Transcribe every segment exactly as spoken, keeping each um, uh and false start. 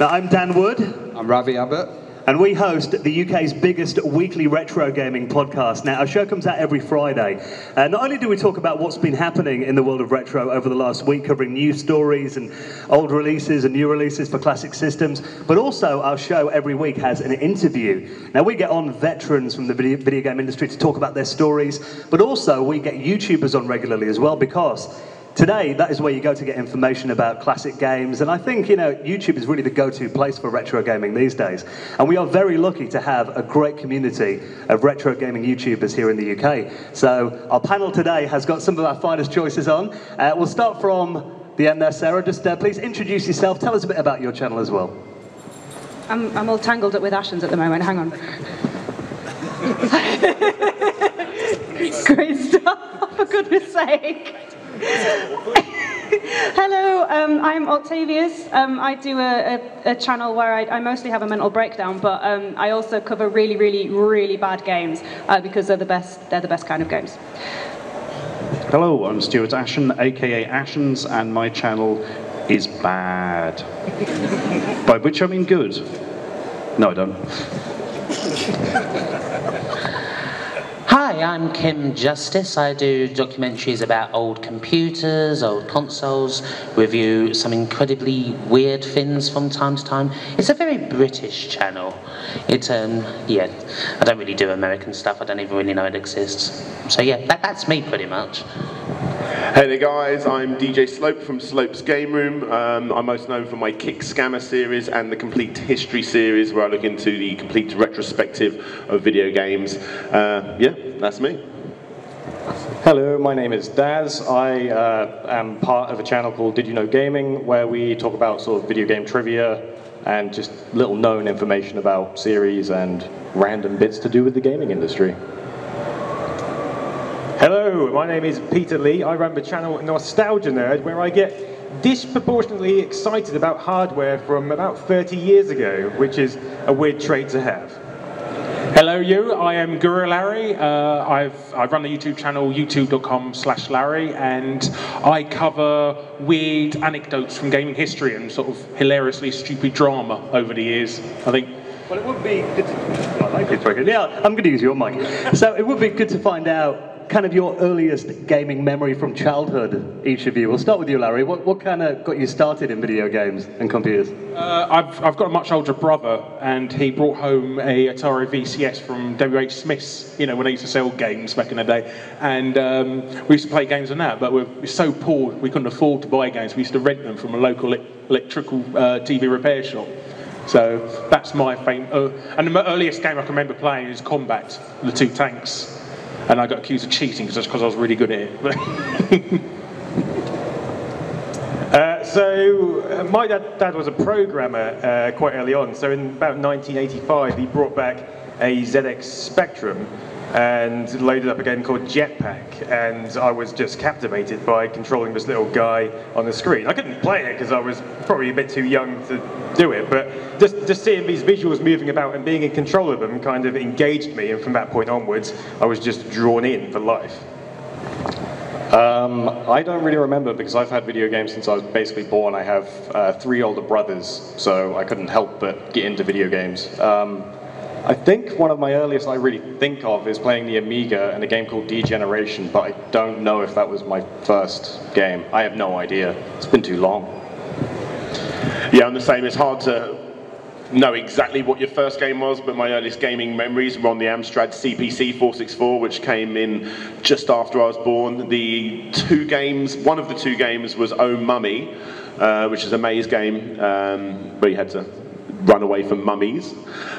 Now, I'm Dan Wood. I'm Ravi Abbott. And we host the U K's biggest weekly retro gaming podcast. Now, our show comes out every Friday. Uh, not only do we talk about what's been happening in the world of retro over the last week, covering news stories and old releases and new releases for classic systems, but also our show every week has an interview. Now, we get on veterans from the video, video game industry to talk about their stories, but also we get YouTubers on regularly as well, because today, that is where you go to get information about classic games, and I think, you know, YouTube is really the go-to place for retro gaming these days. And we are very lucky to have a great community of retro gaming YouTubers here in the U K. So our panel today has got some of our finest choices on. Uh, we'll start from the end there, Sarah. Just uh, please introduce yourself. Tell us a bit about your channel as well. I'm, I'm all tangled up with Ashens at the moment. Hang on. Great stuff, for goodness sake. Hello, um, I'm Octavius. Um, I do a, a, a channel where I, I mostly have a mental breakdown, but um, I also cover really, really, really bad games uh, because they're the best. They're the best kind of games. Hello, I'm Stuart Ashen, aka Ashens, and my channel is bad. By which I mean good. No, I don't. Hi, I'm Kim Justice. I do documentaries about old computers, old consoles, review some incredibly weird things from time to time. It's a very British channel. It's, um, yeah, I don't really do American stuff. I don't even really know it exists. So yeah, that, that's me pretty much. Hey there guys, I'm D J Slope from Slope's Game Room. Um, I'm most known for my Kick Scammer series and the Complete History series, where I look into the complete retrospective of video games. Uh, yeah, that's me. Hello, my name is Daz. I uh, am part of a channel called Did You Know Gaming, where we talk about sort of video game trivia and just little known information about series and random bits to do with the gaming industry. Hello, my name is Peter Lee. I run the channel Nostalgia Nerd, where I get disproportionately excited about hardware from about thirty years ago, which is a weird trait to have. Hello you, I am Guru Larry. Uh, I've, I run the YouTube channel youtube dot com slash Larry, and I cover weird anecdotes from gaming history and sort of hilariously stupid drama over the years, I think. Well, it would be good to... I like it, very good. Yeah, I'm going to use your mic. So it would be good to find out kind of your earliest gaming memory from childhood, each of you. We'll start with you, Larry. What, what kind of got you started in video games and computers? Uh, I've, I've got a much older brother, and he brought home a Atari V C S from W H Smith's, you know, when they used to sell games back in the day. And um, we used to play games on that, but we were so poor we couldn't afford to buy games. We used to rent them from a local electrical uh, T V repair shop. So that's my fame. Uh, and the earliest game I can remember playing is Combat: The Two Tanks. And I got accused of cheating just because I was really good at it. uh, so uh, my dad, dad was a programmer uh, quite early on. So in about nineteen eighty-five, he brought back a Z X Spectrum and loaded up a game called Jetpack. And I was just captivated by controlling this little guy on the screen. I couldn't play it because I was probably a bit too young to do it. But just, just seeing these visuals moving about and being in control of them kind of engaged me. And from that point onwards, I was just drawn in for life. Um, I don't really remember because I've had video games since I was basically born. I have uh, three older brothers, so I couldn't help but get into video games. Um, I think one of my earliest I really think of is playing the Amiga and a game called Degeneration, but I don't know if that was my first game. I have no idea. It's been too long. Yeah, I'm the same. It's hard to know exactly what your first game was, but my earliest gaming memories were on the Amstrad C P C four sixty-four, which came in just after I was born. The two games, one of the two games was Oh Mummy, uh, which is a maze game um, where you had to run away from mummies,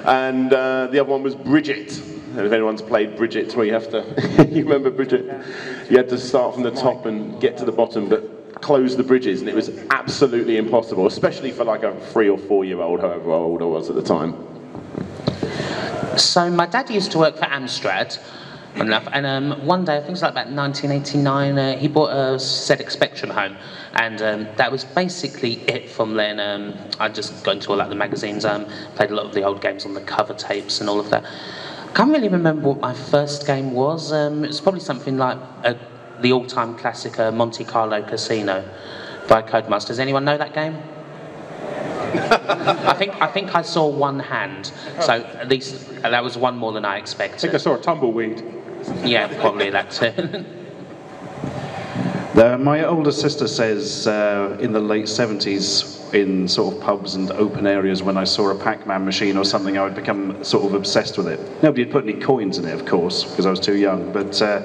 and uh, the other one was Bridge It. If anyone's played Bridge It, where you have to, you remember Bridge It? You had to start from the top and get to the bottom, but close the bridges, and it was absolutely impossible, especially for like a three or four year old, however old I was at the time. So my dad used to work for Amstrad, enough, and um, one day, I think it was like about nineteen eighty-nine, uh, he bought a Z X Spectrum home, and um, that was basically it from then. um, I just got into all like, the magazines, um, played a lot of the old games on the cover tapes and all of that. I can't really remember what my first game was. Um, it was probably something like a, the all-time classic uh, Monte Carlo Casino by Codemasters. Anyone know that game? I think I think I saw one hand, so at least that was one more than I expected. I think I saw a tumbleweed. Yeah, probably that too. Uh, my older sister says uh, in the late seventies, in sort of pubs and open areas, when I saw a Pac-Man machine or something, I would become sort of obsessed with it. Nobody had put any coins in it, of course, because I was too young, but uh,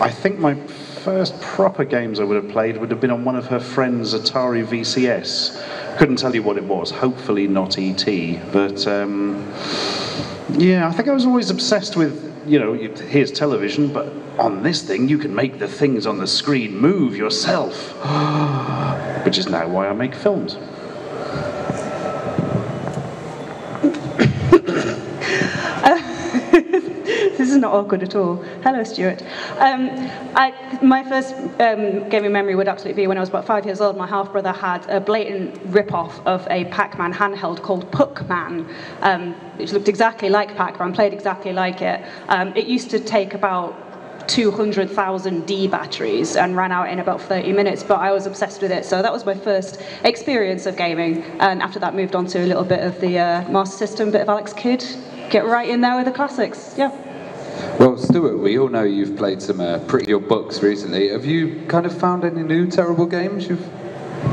I think my first proper games I would have played would have been on one of her friend's Atari V C S. Couldn't tell you what it was, hopefully not E T, but um, yeah, I think I was always obsessed with, you know, here's television, but on this thing you can make the things on the screen move yourself. Which is now why I make films. This is not awkward at all. Hello, Stuart. Um, I, my first um, gaming memory would absolutely be when I was about five years old. My half-brother had a blatant rip-off of a Pac-Man handheld called Puck-Man, um, which looked exactly like Pac-Man, played exactly like it. Um, it used to take about two hundred thousand D batteries and ran out in about thirty minutes, but I was obsessed with it, so that was my first experience of gaming, and after that moved on to a little bit of the uh, Master System, bit of Alex Kidd, get right in there with the classics, yeah. Well, Stuart, we all know you've played some uh, pretty good books recently. Have you kind of found any new terrible games you've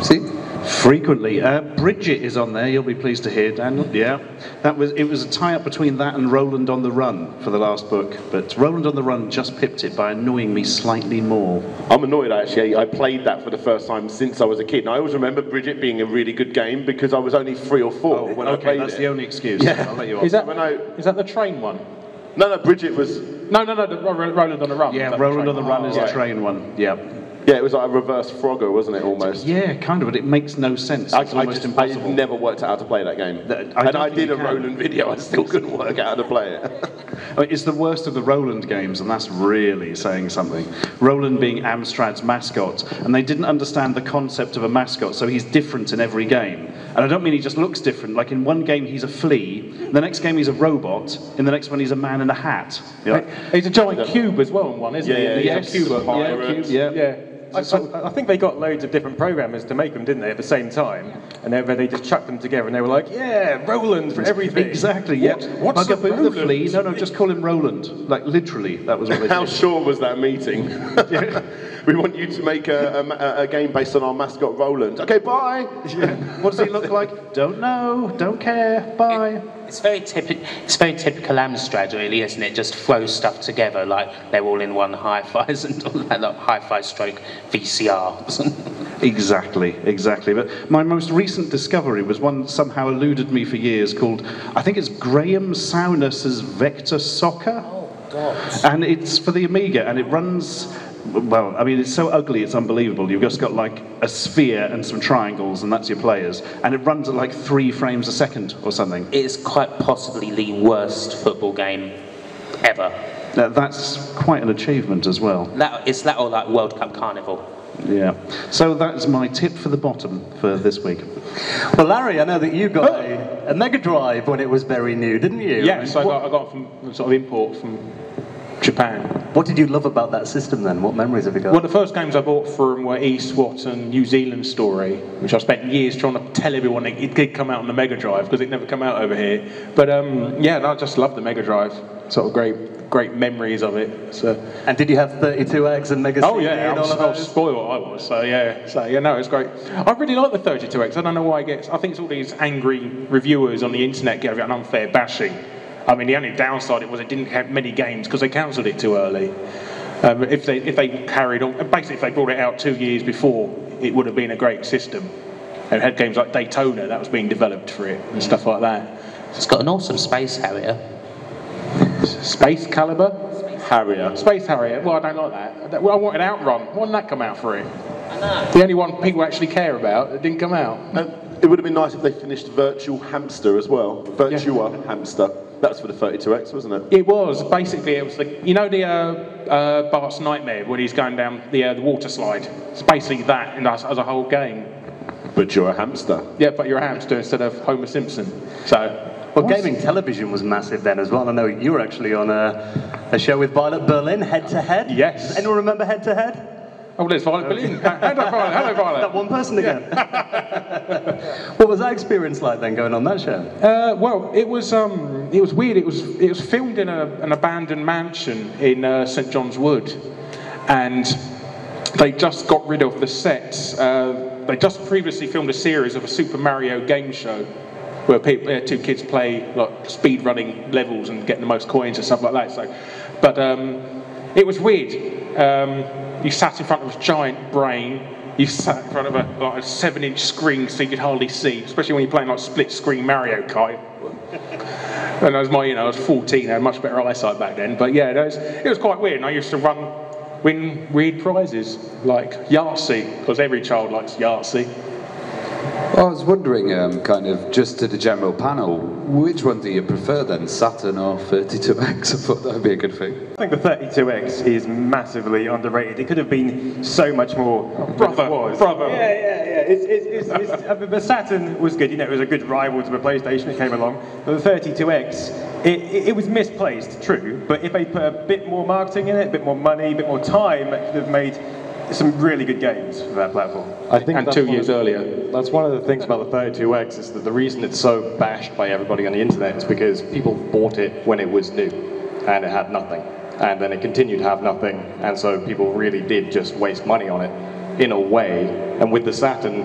seen? Frequently. Uh, Bridge It is on there, you'll be pleased to hear, Dan. Yeah. That was, it was a tie-up between that and Roland on the Run for the last book, but Roland on the Run just pipped it by annoying me slightly more. I'm annoyed, actually. I played that for the first time since I was a kid, and I always remember Bridge It being a really good game because I was only three or four oh, when okay, I played that's it. That's the only excuse. Yeah. I'll let you off. Is that, when I, is that the train one? No, no, Bridge It was... No, no, no, the, Roland on the Run. Yeah, Roland the on the Run is oh, the right. train one, yeah. Yeah, it was like a reverse Frogger, wasn't it, almost? Yeah, kind of, but it makes no sense. I, it's I, just, I never worked out how to play that game. The, I and I did a can. Roland video, I still couldn't work out how to play it. I mean, it's the worst of the Roland games, and that's really saying something. Roland being Amstrad's mascot, and they didn't understand the concept of a mascot, so he's different in every game. And I don't mean he just looks different. Like, in one game he's a flea, in the next game he's a robot, in the next one he's a man in a hat. Like, he's a giant cube as well in one, isn't yeah, he? Yeah, yeah, he's yes. a cube. Yeah, yeah. yeah. I, I, I think they got loads of different programmers to make them, didn't they, at the same time? And they, they just chucked them together, and they were like, "Yeah, Roland for everything." Exactly. Yeah. What, what's up with the flea? No, no, just call him Roland. Like literally, that was what they did. How sure was that meeting? Yeah. We want you to make a, a, a game based on our mascot Roland. Okay, bye. Yeah. What does he look like? Don't know. Don't care. Bye. It, it's very typical. It's very typical Amstrad, really, isn't it? Just throw stuff together like they're all in one hi-fi and all that like, hi-fi stroke. V C R. Exactly, exactly. But my most recent discovery was one that somehow eluded me for years called, I think it's Graham Souness's Vector Soccer. Oh, God. And it's for the Amiga, and it runs... Well, I mean, it's so ugly, it's unbelievable. You've just got, like, a sphere and some triangles, and that's your players. And it runs at, like, three frames a second or something. It's quite possibly the worst football game ever. Now, that's quite an achievement as well. That, it's that or like World Cup Carnival. Yeah. So that's my tip for the bottom for this week. Well, Larry, I know that you got oh. a, a Mega Drive when it was very new, didn't you? Yeah, so I got, I got from sort of import from Japan. What did you love about that system then? What memories have you got? Well, the first games I bought from were eSWAT and New Zealand Story, which I spent years trying to tell everyone it, it did come out on the Mega Drive because it never come out over here. But um, yeah, no, I just loved the Mega Drive. Sort of great. Great memories of it. So, and did you have thirty-two X and Mega C D? Oh yeah, and all I, was, I was spoiled. I was so yeah. So yeah, no, it was great. I really like the thirty-two X. I don't know why it gets. I think it's all these angry reviewers on the internet gave it an unfair bashing. I mean, the only downside it was it didn't have many games because they cancelled it too early. Um, if they if they carried on, basically if they brought it out two years before, it would have been a great system. And it had games like Daytona that was being developed for it and mm. stuff like that. It's got an awesome Space Harrier. Space Caliber? Space Harrier. Space Harrier. Well, I don't like that. Well, I wanted Outrun. Why didn't that come out for it? I know. The only one people actually care about that didn't come out. Um, it would have been nice if they finished Virtual Hamster as well. Virtua yeah. Hamster. That's for the thirty-two X, wasn't it? It was. Basically, it was the... You know the uh, uh, Bart's Nightmare, where he's going down the, uh, the water slide? It's basically that and as, as a whole game. But you're a hamster. Yeah, but you're a hamster instead of Homer Simpson. So... Well, what? Gaming television was massive then as well. I know you were actually on a, a show with Violet Berlin, Head to Head. Yes. Anyone remember Head to Head? Oh, well, it's Violet Berlin. Hello, Violet. Hello, Violet. That one person again. Yeah. What was that experience like then, going on that show? Uh, well, it was um, it was weird. It was it was filmed in a, an abandoned mansion in uh, Saint John's Wood, and they just got rid of the sets. Uh, they just previously filmed a series of a Super Mario game show, where people, uh, two kids play like speed running levels and getting the most coins and stuff like that. So, but um, it was weird. Um, You sat in front of a giant brain. You sat in front of a, like, a seven-inch screen, so you could hardly see, especially when you're playing like split-screen Mario Kart. And I was my, you know, I was fourteen. I had much better eyesight back then. But yeah, it was, it was quite weird. And I used to run, win weird prizes like Yahtzee, because every child likes Yahtzee. I was wondering, um, kind of, just to the general panel, which one do you prefer then, Saturn or thirty-two X? I thought that would be a good thing. I think the thirty-two X is massively underrated. It could have been so much more oh, brother, than it was. Brother. Yeah, yeah, yeah. It's, it's, it's, it's, I mean, the Saturn was good. You know, it was a good rival to the PlayStation that came along. But the thirty-two X, it, it, it was misplaced, true. But if they put a bit more marketing in it, a bit more money, a bit more time, it could have made some really good games for that platform. I think and two years the, earlier. That's one of the things about the thirty-two X is that the reason it's so bashed by everybody on the internet is because people bought it when it was new and it had nothing. And then it continued to have nothing, and so people really did just waste money on it in a way. And with the Saturn,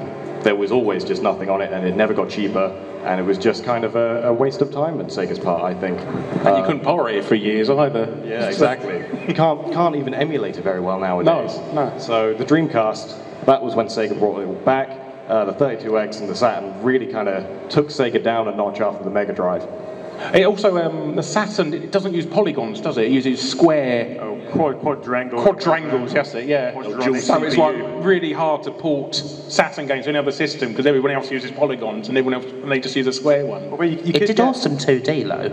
there was always just nothing on it, and it never got cheaper, and it was just kind of a, a waste of time at Sega's part, I think. And uh, you couldn't pirate it for years either. Yeah, exactly. You can't, can't even emulate it very well nowadays. No, no. So the Dreamcast, that was when Sega brought it all back. Uh, the thirty-two X and the Saturn really kind of took Sega down a notch after the Mega Drive. It also, um, the Saturn, it doesn't use polygons, does it? It uses square... Oh, quad quadrangles. Quadrangles, yes, it, yeah. So it's like really hard to port Saturn games to another system because everyone else uses polygons and everyone else, and they just use a square one. Well, you, you it did awesome two D, though.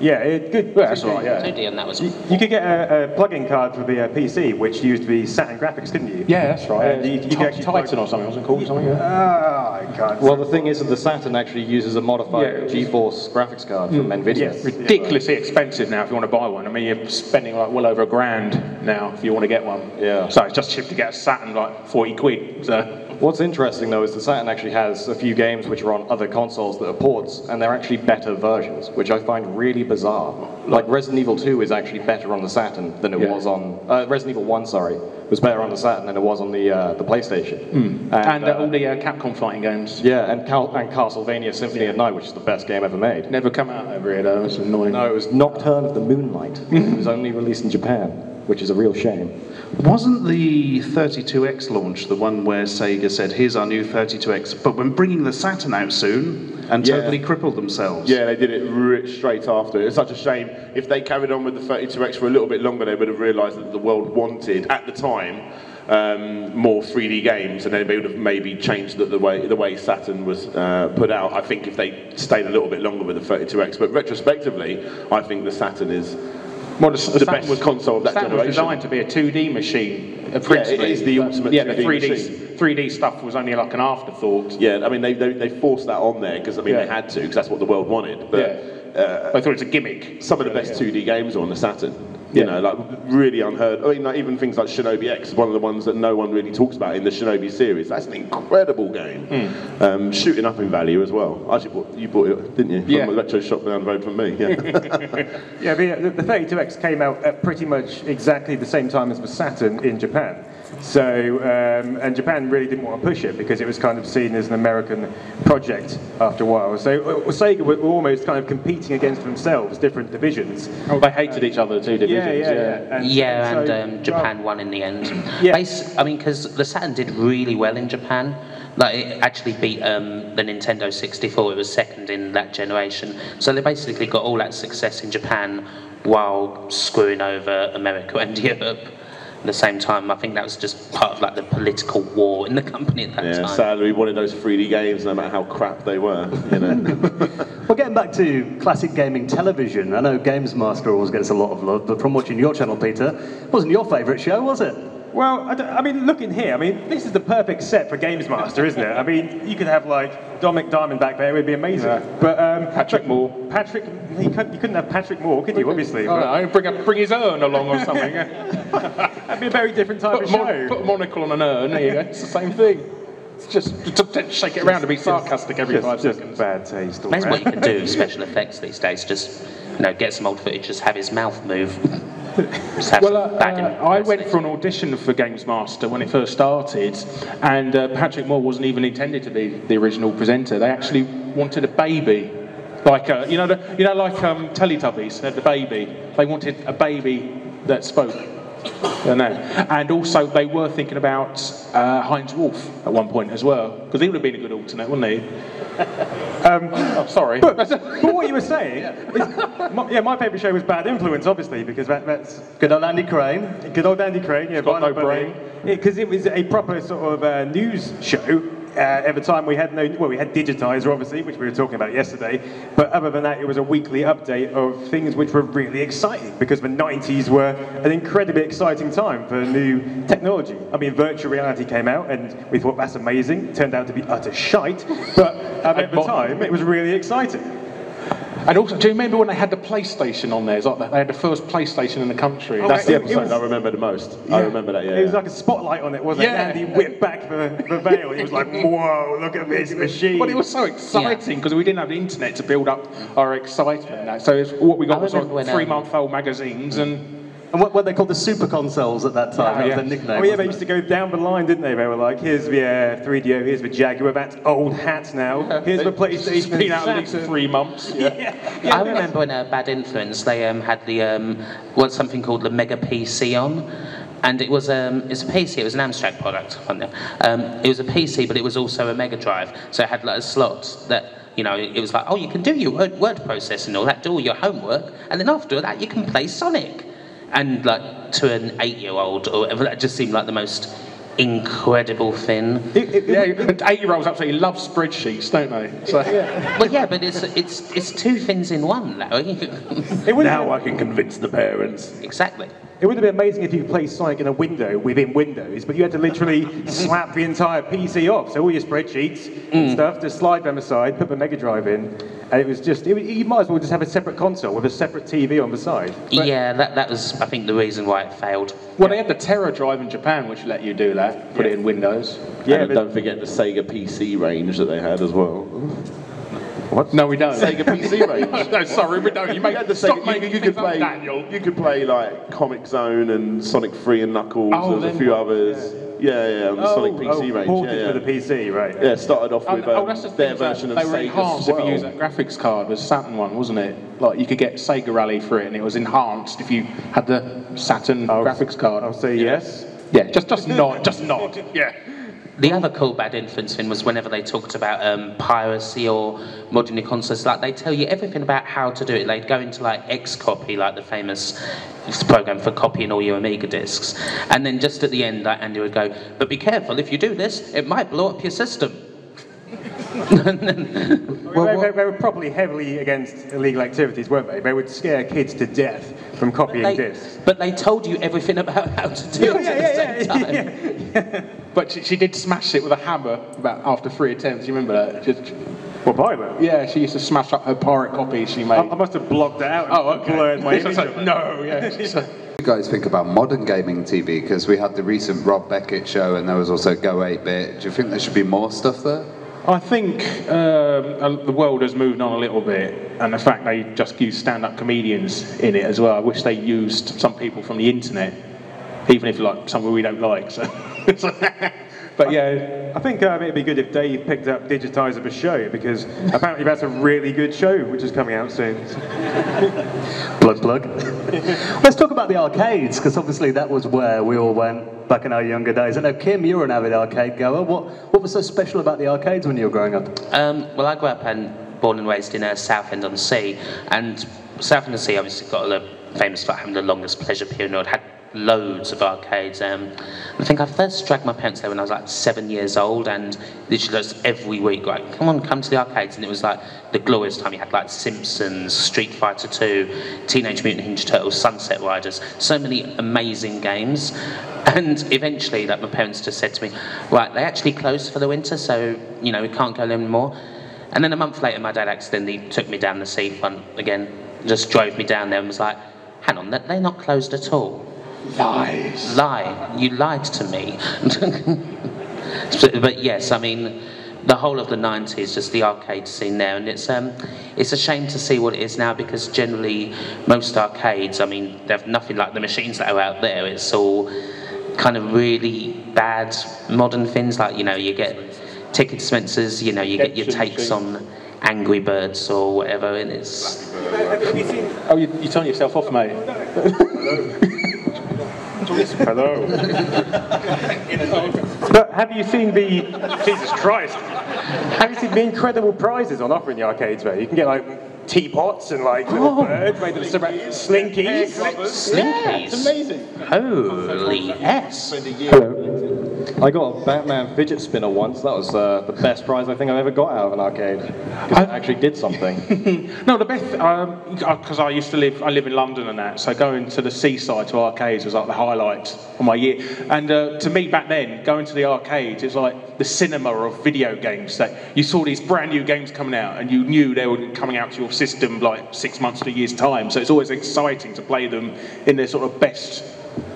Yeah, it could. Well, that's all right, yeah. two D and that was... You, you could get a, a plug-in card for the uh, P C, which used the Saturn graphics, didn't you? Yeah, that's right. Uh, you, you Titan plug... or something, wasn't it called? Something, yeah. Ah, I can't. Well, the thing is that the Saturn actually uses a modified yeah, GeForce graphics card mm. from NVIDIA. Yes. Ridiculously expensive now if you want to buy one. I mean, you're spending like well over a grand now if you want to get one. Yeah. So it's just cheap to get a Saturn, like forty quid, so... What's interesting, though, is the Saturn actually has a few games which are on other consoles that are ports, and they're actually better versions, which I find really bizarre. Like, Resident Evil two is actually better on the Saturn than it yeah. was on... Uh, Resident Evil one, sorry, was better on the Saturn than it was on the uh, the PlayStation. Mm. And, and uh, all the uh, Capcom fighting games. Yeah, and, Cal and Castlevania Symphony yeah. at Night, which is the best game ever made. Never come out over here, though. It's annoying. No, it was Nocturne of the Moonlight. It was only released in Japan, which is a real shame. Wasn't the thirty-two X launch the one where Sega said, here's our new thirty-two X, but when bringing the Saturn out soon, and yeah. totally crippled themselves? Yeah, they did it straight after. It's such a shame. If they carried on with the thirty-two X for a little bit longer, they would have realised that the world wanted, at the time, um, more three D games, and they would have maybe changed the, the, way, the way Saturn was uh, put out, I think, if they stayed a little bit longer with the thirty-two X. But retrospectively, I think the Saturn is... Well, the, the, the best was, console of that generation. That was designed to be a two D machine, principally. Yeah, it is the ultimate yeah, two D the three D machine. three D stuff was only like an afterthought. Yeah, I mean, they, they, they forced that on there, because I mean, yeah. they had to, because that's what the world wanted. But yeah. uh, I thought it was a gimmick. Some of the best yeah. two D games are on the Saturn. You yeah. know, like, really unheard. I mean, like, even things like Shinobi X, one of the ones that no one really talks about in the Shinobi series. That's an incredible game. Mm. Um, shooting up in value as well. Actually, bought, you bought it, didn't you? Yeah. From the electro shop down the road from me. Yeah, yeah, the, the thirty-two X came out at pretty much exactly the same time as the Saturn in Japan. So, um, and Japan really didn't want to push it because it was kind of seen as an American project after a while. So uh, Sega were almost kind of competing against themselves, different divisions. Oh, they hated uh, each other, the two divisions. Yeah, yeah, yeah. yeah. And, yeah, and, so, and um, Japan well, won in the end. Yeah. Bas I mean, because the Saturn did really well in Japan. Like, it actually beat um, the Nintendo sixty-four. It was second in that generation. So they basically got all that success in Japan while screwing over America and Europe. At the same time, I think that was just part of like the political war in the company at that yeah, time. Yeah, sadly, we wanted those three D games, no matter how crap they were. You know. Well, getting back to classic gaming television, I know Games Master always gets a lot of love, but from watching your channel, Peter, it wasn't your favourite show, was it? Well, I, I mean, look in here. I mean, this is the perfect set for Games Master, isn't it? I mean, you could have, like, Dominic Diamond back there. It would be amazing. Yeah. But um, Patrick but Moore. Patrick, he couldn't, you couldn't have Patrick Moore, could you, obviously? Oh, no, bring, up, bring his urn along or something. That'd be a very different type put of show. Mon- put a monocle on an urn, there you go. It's the same thing. It's just to, to shake it just, around and be sarcastic just, every just, five just seconds. Bad taste. That's what you can do with special effects these days. Just, you know, get some old footage, just have his mouth move. Well, uh, uh, I went for an audition for Games Master when it first started, and uh, Patrick Moore wasn't even intended to be the original presenter. They actually wanted a baby, like a, you know, the, you know, like um, Teletubbies had the baby. They wanted a baby that spoke. I don't know. And also, they were thinking about uh, Heinz Wolf at one point as well, because he would have been a good alternate, wouldn't he? Um, oh, sorry. But, but what you were saying, yeah. Is, my, yeah, my paper show was Bad Influence, obviously, because that, that's good old Andy Crane. Good old Andy Crane. Yeah, got no brain. Because it was a proper sort of uh, news show. Uh, at the time, we had no, well, we had Digitizer, obviously, which we were talking about yesterday, but other than that, it was a weekly update of things which were really exciting, because the nineties were an incredibly exciting time for new technology. I mean, virtual reality came out, and we thought, that's amazing. It turned out to be utter shite, but um, at the time, it was really exciting. And also, do you remember when they had the PlayStation on there? It's like they had the first PlayStation in the country. Oh, that's the episode was, I remember the most. Yeah. I remember that, yeah. It was yeah. like a spotlight on it, wasn't yeah. it? And he whipped back the, the veil. He was like, whoa, look at this machine. But it was so exciting, because yeah. we didn't have the internet to build up our excitement. Yeah. So what we got was like three-month-old magazines and... And what were they called? The super consoles at that time? Yeah, yeah. That was their nickname. Oh yeah, they used to go down the line, didn't they? They were like, here's the uh, three D O, here's the Jaguar, that's old hat now. Here's the PlayStation. It's been out at least three months. Yeah. yeah. yeah I remember when uh, Bad Influence, they um, had the um, what's something called the Mega P C on. And it was um, it's a P C. It was an Amstrad product. Um, it was a P C, but it was also a Mega Drive. So it had like a slot that. You know, it was like, oh, you can do your word, word processing and all that, do all your homework, and then after that, you can play Sonic. And like to an eight-year-old, or whatever, that just seemed like the most incredible thing. It, it, yeah, eight-year-olds absolutely love spreadsheets, don't they? So. Yeah. Well, yeah, but it's it's it's two things in one, though. It now been, I can convince the parents. Exactly. It would have been amazing if you could play Sonic in a window within Windows, but you had to literally slap the entire P C off. So all your spreadsheets mm. and stuff, just slide them aside, put the Mega Drive in. And it was just, it, you might as well just have a separate console with a separate T V on the side. But yeah, that, that was, I think, the reason why it failed. Well, yeah. They had the Terra Drive in Japan, which let you do that, put yeah. it in Windows. Yeah, and don't forget the Sega P C range that they had as well. What? No, we don't. Sega P C range. no, no, sorry, we don't. You make, had the stop Sega, making you, you could play, Daniel. You could play, like, Comic Zone and Sonic three and Knuckles oh, and a few what? others. Yeah. Yeah, yeah, on the oh, Sonic P C oh, range. Oh, yeah, yeah. for the P C, right. Yeah, started off with um, oh, that's the their version of Sega. They were enhanced well. if you used that graphics card, was Saturn one, wasn't it? Like, you could get Sega Rally for it, and it was enhanced if you had the Saturn oh, graphics card. I'll say yes. Yeah, just, just nod, just nod, yeah. The other cool Bad Influence thing was whenever they talked about um, piracy or modern consoles, like they tell you everything about how to do it. They'd go into like X-Copy, like the famous program for copying all your Amiga discs, and then just at the end, like Andy would go, "But be careful! If you do this, it might blow up your system." well, they, they, they were probably heavily against illegal activities, weren't they? They would scare kids to death from copying but they, discs. But they told you everything about how to do yeah, it yeah, at yeah, the yeah, same yeah, time. Yeah, yeah. But she, she did smash it with a hammer about after three attempts. You remember that? Just, well, pirate? Yeah, she used to smash up her pirate copies she made. I, I must have blocked it out and oh, okay. blurred my image like, No, yeah. What do you guys think about modern gaming T V? Because we had the recent Rob Beckett show and there was also Go eight bit. Do you think there should be more stuff there? I think um, the world has moved on a little bit, and the fact they just use stand-up comedians in it as well. I wish they used some people from the internet, even if like someone we don't like. So. But yeah, I think um, it'd be good if Dave picked up Digitizer for show, because apparently that's a really good show which is coming out soon. Plug, plug. Let's talk about the arcades, because obviously that was where we all went back in our younger days. I know, Kim, you were an avid arcade goer. What what was so special about the arcades when you were growing up? Um, well, I grew up and born and raised in uh, Southend-on-Sea, and Southend-on-Sea obviously got a lot famous for having the longest pleasure period. Had loads of arcades. Um, I think I first dragged my parents there when I was like seven years old, and literally just every week, like, come on, come to the arcades. And it was like the glorious time. You had like Simpsons, Street Fighter two, Teenage Mutant Ninja Turtles, Sunset Riders, so many amazing games. And eventually, like, my parents just said to me, right, they actually closed for the winter, so, you know, we can't go there anymore. And then a month later, my dad accidentally took me down the seafront again, just drove me down there and was like, hang on, they're not closed at all. Lies. Lie. You lied to me. But yes, I mean, the whole of the nineties, just the arcade scene there, and it's um, it's a shame to see what it is now, because generally most arcades, I mean, they've nothing like the machines that are out there. It's all kind of really bad modern things, like, you know, you get ticket dispensers, you know, you get your takes on Angry Birds or whatever, and it's... Oh, you, you turn yourself off, mate. Hello. But have you seen the Jesus Christ? Have you seen the incredible prizes on offer in the arcades? Where you can get like teapots and like little oh. birds made of slinkies. Slinkies. Slinkies. Yeah, it's amazing. Holy s. Hello. I got a Batman fidget spinner once. That was uh, the best prize I think I've ever got out of an arcade. Because it actually did something. No, the best, because um, I used to live, I live in London and that, so going to the seaside to arcades was like the highlight of my year. And uh, to me back then, going to the arcades, it was like the cinema of video games. So you saw these brand new games coming out and you knew they were coming out to your system like six months to a year's time. So it's always exciting to play them in their sort of best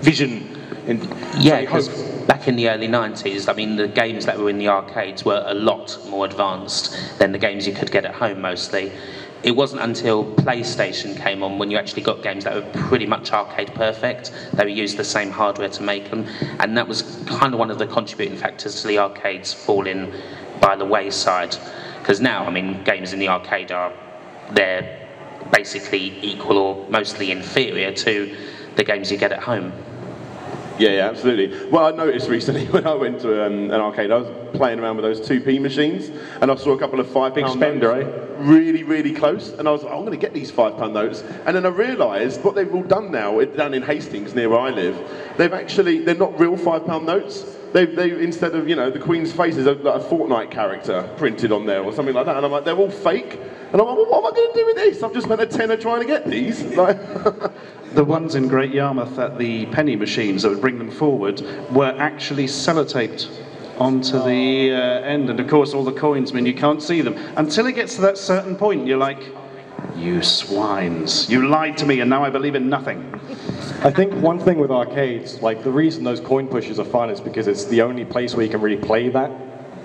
vision. And yeah, because back in the early nineties, I mean, the games that were in the arcades were a lot more advanced than the games you could get at home, mostly. It wasn't until PlayStation came on when you actually got games that were pretty much arcade perfect. They used the same hardware to make them, and that was kind of one of the contributing factors to the arcades falling by the wayside. Because now, I mean, games in the arcade are, they're basically equal or mostly inferior to the games you get at home. Yeah, yeah, absolutely. Well, I noticed recently when I went to um, an arcade, I was playing around with those two P machines, and I saw a couple of five pound spender, eh? Really, really close, and I was like, oh, I'm going to get these five pound notes. And then I realised what they've all done now, down in Hastings, near where I live, they've actually, they're not real five pound notes. They've, they've, instead of, you know, the Queen's face is a, like a Fortnite character printed on there or something like that, and I'm like, they're all fake. And I'm like, well, what am I going to do with this? I've just spent a tenner trying to get these. Like, the ones in Great Yarmouth at the penny machines that would bring them forward were actually sellotaped onto the uh, end, and of course all the coins mean you can't see them until it gets to that certain point. You're like, you swines, you lied to me and now I believe in nothing. I think one thing with arcades, like the reason those coin pushes are fun is because it's the only place where you can really play that,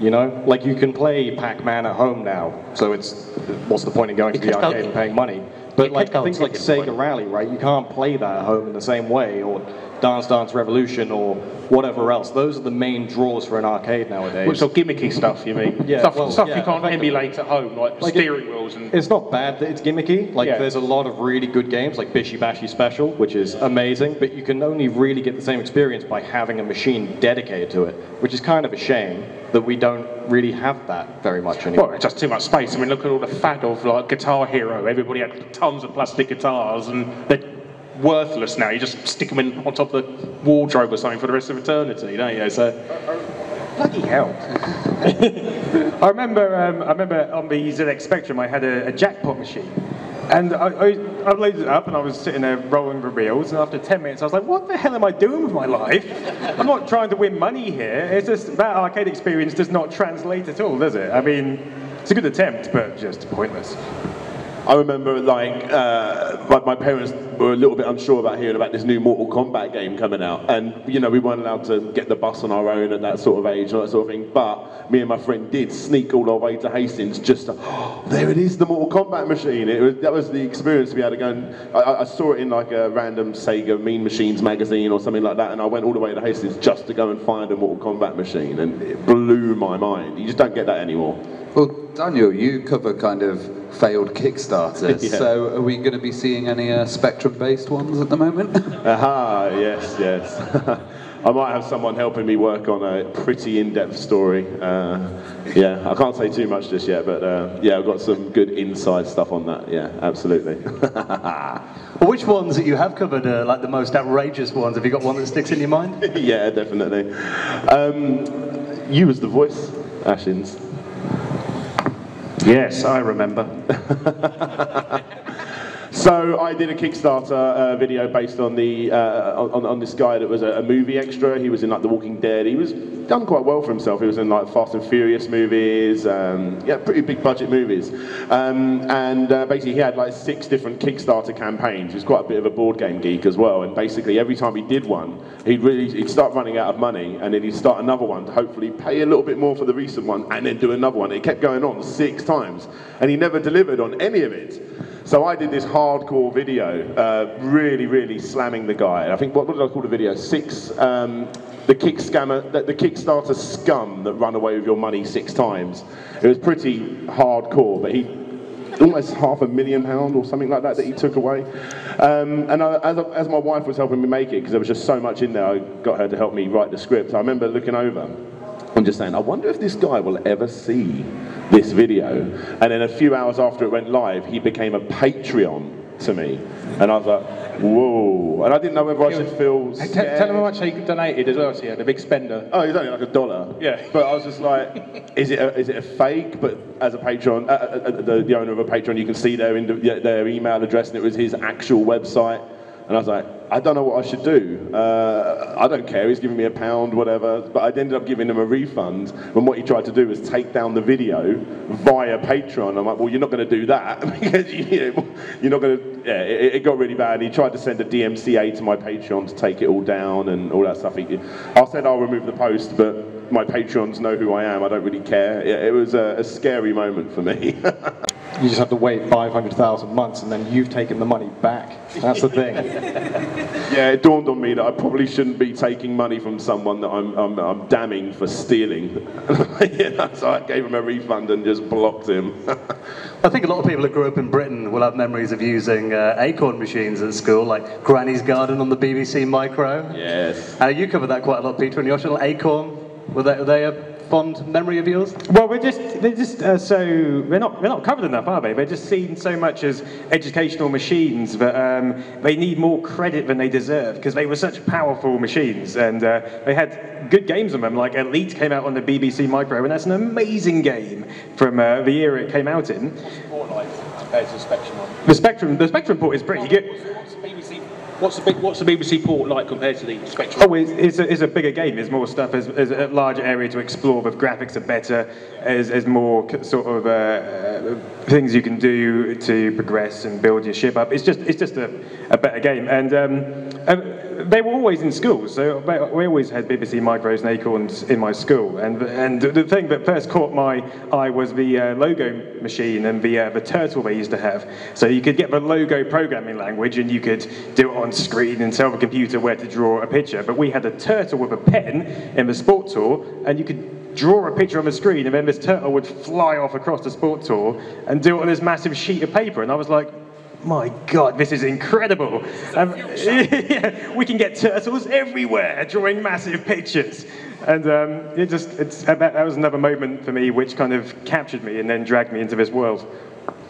you know? Like you can play Pac-Man at home now, so it's, what's the point of going to the arcade and paying money? But like things like Sega Rally, right? You can't play that at home in the same way, or Dance Dance Revolution, or whatever else. Those are the main draws for an arcade nowadays. Which are gimmicky stuff, you mean? Yeah, stuff, well, stuff yeah, you can't emulate at home, like, like steering it, wheels and. It's not bad that it's gimmicky. Like yeah. There's a lot of really good games, like Bishy Bashy Special, which is amazing. But you can only really get the same experience by having a machine dedicated to it, which is kind of a shame that we don't really have that very much anymore. Well, it's just too much space. I mean, look at all the fad of like Guitar Hero. Everybody had tons of plastic guitars, and they're worthless now. You just stick them in on top of the wardrobe or something for the rest of eternity, don't you? So, bloody hell. I remember, um, I remember on the Z X Spectrum, I had a, a jackpot machine. And I, I, I loaded it up and I was sitting there rolling the reels, and after ten minutes I was like, what the hell am I doing with my life? I'm not trying to win money here. It's just that arcade experience does not translate at all, does it? I mean, it's a good attempt, but just pointless. I remember, like, uh, my, my parents were a little bit unsure about hearing about this new Mortal Kombat game coming out. And, you know, we weren't allowed to get the bus on our own at that sort of age and all that sort of thing. But me and my friend did sneak all our way to Hastings just to, oh, there it is, the Mortal Kombat machine. It was, that was the experience we had to go and, I, I saw it in, like, a random Sega Mean Machines magazine or something like that. And I went all the way to Hastings just to go and find a Mortal Kombat machine. And it blew my mind. You just don't get that anymore. Well, Daniel, you cover kind of failed Kickstarters, yeah. So are we going to be seeing any uh, Spectrum-based ones at the moment? Aha, yes, yes. I might have someone helping me work on a pretty in-depth story. Uh, yeah, I can't say too much just yet, but uh, yeah, I've got some good inside stuff on that. Yeah, absolutely. Well, which ones that you have covered are like the most outrageous ones? Have you got one that sticks in your mind? Yeah, definitely. Um, you was the voice, Ashins. Yes, I remember. So I did a Kickstarter uh, video based on the uh, on, on this guy that was a, a movie extra. He was in like The Walking Dead. He was done quite well for himself. He was in like Fast and Furious movies, um, yeah, pretty big budget movies. Um, and uh, basically he had like six different Kickstarter campaigns. He was quite a bit of a board game geek as well. And basically every time he did one, he'd really he'd start running out of money, and then he'd start another one to hopefully pay a little bit more for the recent one, and then do another one. It kept going on six times, and he never delivered on any of it. So I did this hardcore video, uh, really, really slamming the guy. I think, what, what did I call the video? Six, um, the kick scammer, the, the Kickstarter scum that run away with your money six times. It was pretty hardcore, but he, almost half a million pound or something like that that he took away. Um, and I, as, as my wife was helping me make it, because there was just so much in there, I got her to help me write the script. I remember looking over, I'm just saying, I wonder if this guy will ever see this video. And then a few hours after it went live, he became a Patreon to me. And I was like, whoa. And I didn't know whether I should feel scared. Tell, tell him how much he donated as well, so he had a big spender. Oh, he's only like a dollar. Yeah. But I was just like, is it a, is it a fake? But as a Patreon, uh, uh, the, the owner of a Patreon, you can see their, their email address, and it was his actual website. And I was like, I don't know what I should do. Uh, I don't care, he's giving me a pound, whatever. But I ended up giving him a refund. And what he tried to do was take down the video via Patreon. I'm like, well, you're not going to do that. Because you know, you're not going to... Yeah, it, it got really bad. He tried to send a D M C A to my Patreon to take it all down and all that stuff. He, I said I'll remove the post, but my Patreons know who I am. I don't really care. It, it was a, a scary moment for me. You just have to wait five hundred thousand months, and then you've taken the money back. That's the thing. Yeah, it dawned on me that I probably shouldn't be taking money from someone that I'm, I'm, I'm damning for stealing. Yeah, so I gave him a refund and just blocked him. I think a lot of people that grew up in Britain will have memories of using uh, acorn machines at school, like Granny's Garden on the B B C Micro. Yes. Uh, you covered that quite a lot, Peter, in your channel. Acorn, were they, were they a fond memory of yours? Well, we're just, they're just uh, so, we're not, we're not covered enough, are they? They're just seen so much as educational machines that um, they need more credit than they deserve, because they were such powerful machines, and uh, they had good games on them, like Elite came out on the B B C Micro, and that's an amazing game from uh, the year it came out in. What's the port like compared to the Spectrum one? The Spectrum, the Spectrum port is pretty good. What's the, what's the B B C? What's the, big, what's the B B C port like compared to the Spectrum? Oh, it's, it's, a, it's a bigger game. There's more stuff. There's, there's a larger area to explore. The graphics are better. There's, there's more sort of uh, things you can do to progress and build your ship up. It's just it's just a, a better game. And um, they were always in school, so we always had B B C Micros and Acorns in my school. And and the thing that first caught my eye was the uh, logo machine and the uh, the turtle they used to have. So you could get the logo programming language, and you could do it on screen and tell the computer where to draw a picture. But we had a turtle with a pen in the sport tour, and you could draw a picture on the screen, and then this turtle would fly off across the sport tour and do it on this massive sheet of paper. And I was like, my God, this is incredible. This is um, yeah, we can get turtles everywhere drawing massive pictures. And um, it just it's, that, that was another moment for me which kind of captured me and then dragged me into this world.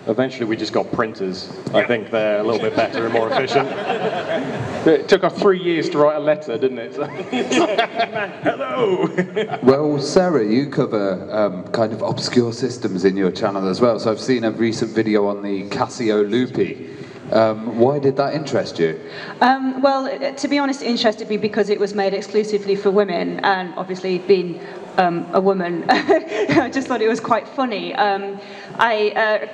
Eventually we just got printers. Yeah. I think they're a little bit better and more efficient. It took us three years to write a letter, didn't it? Hello! Well, Sarah, you cover um, kind of obscure systems in your channel as well. So I've seen a recent video on the Casio Loopy. Um, why did that interest you? Um, well, to be honest, it interested me because it was made exclusively for women, and obviously being um, a woman, I just thought it was quite funny. Um, I,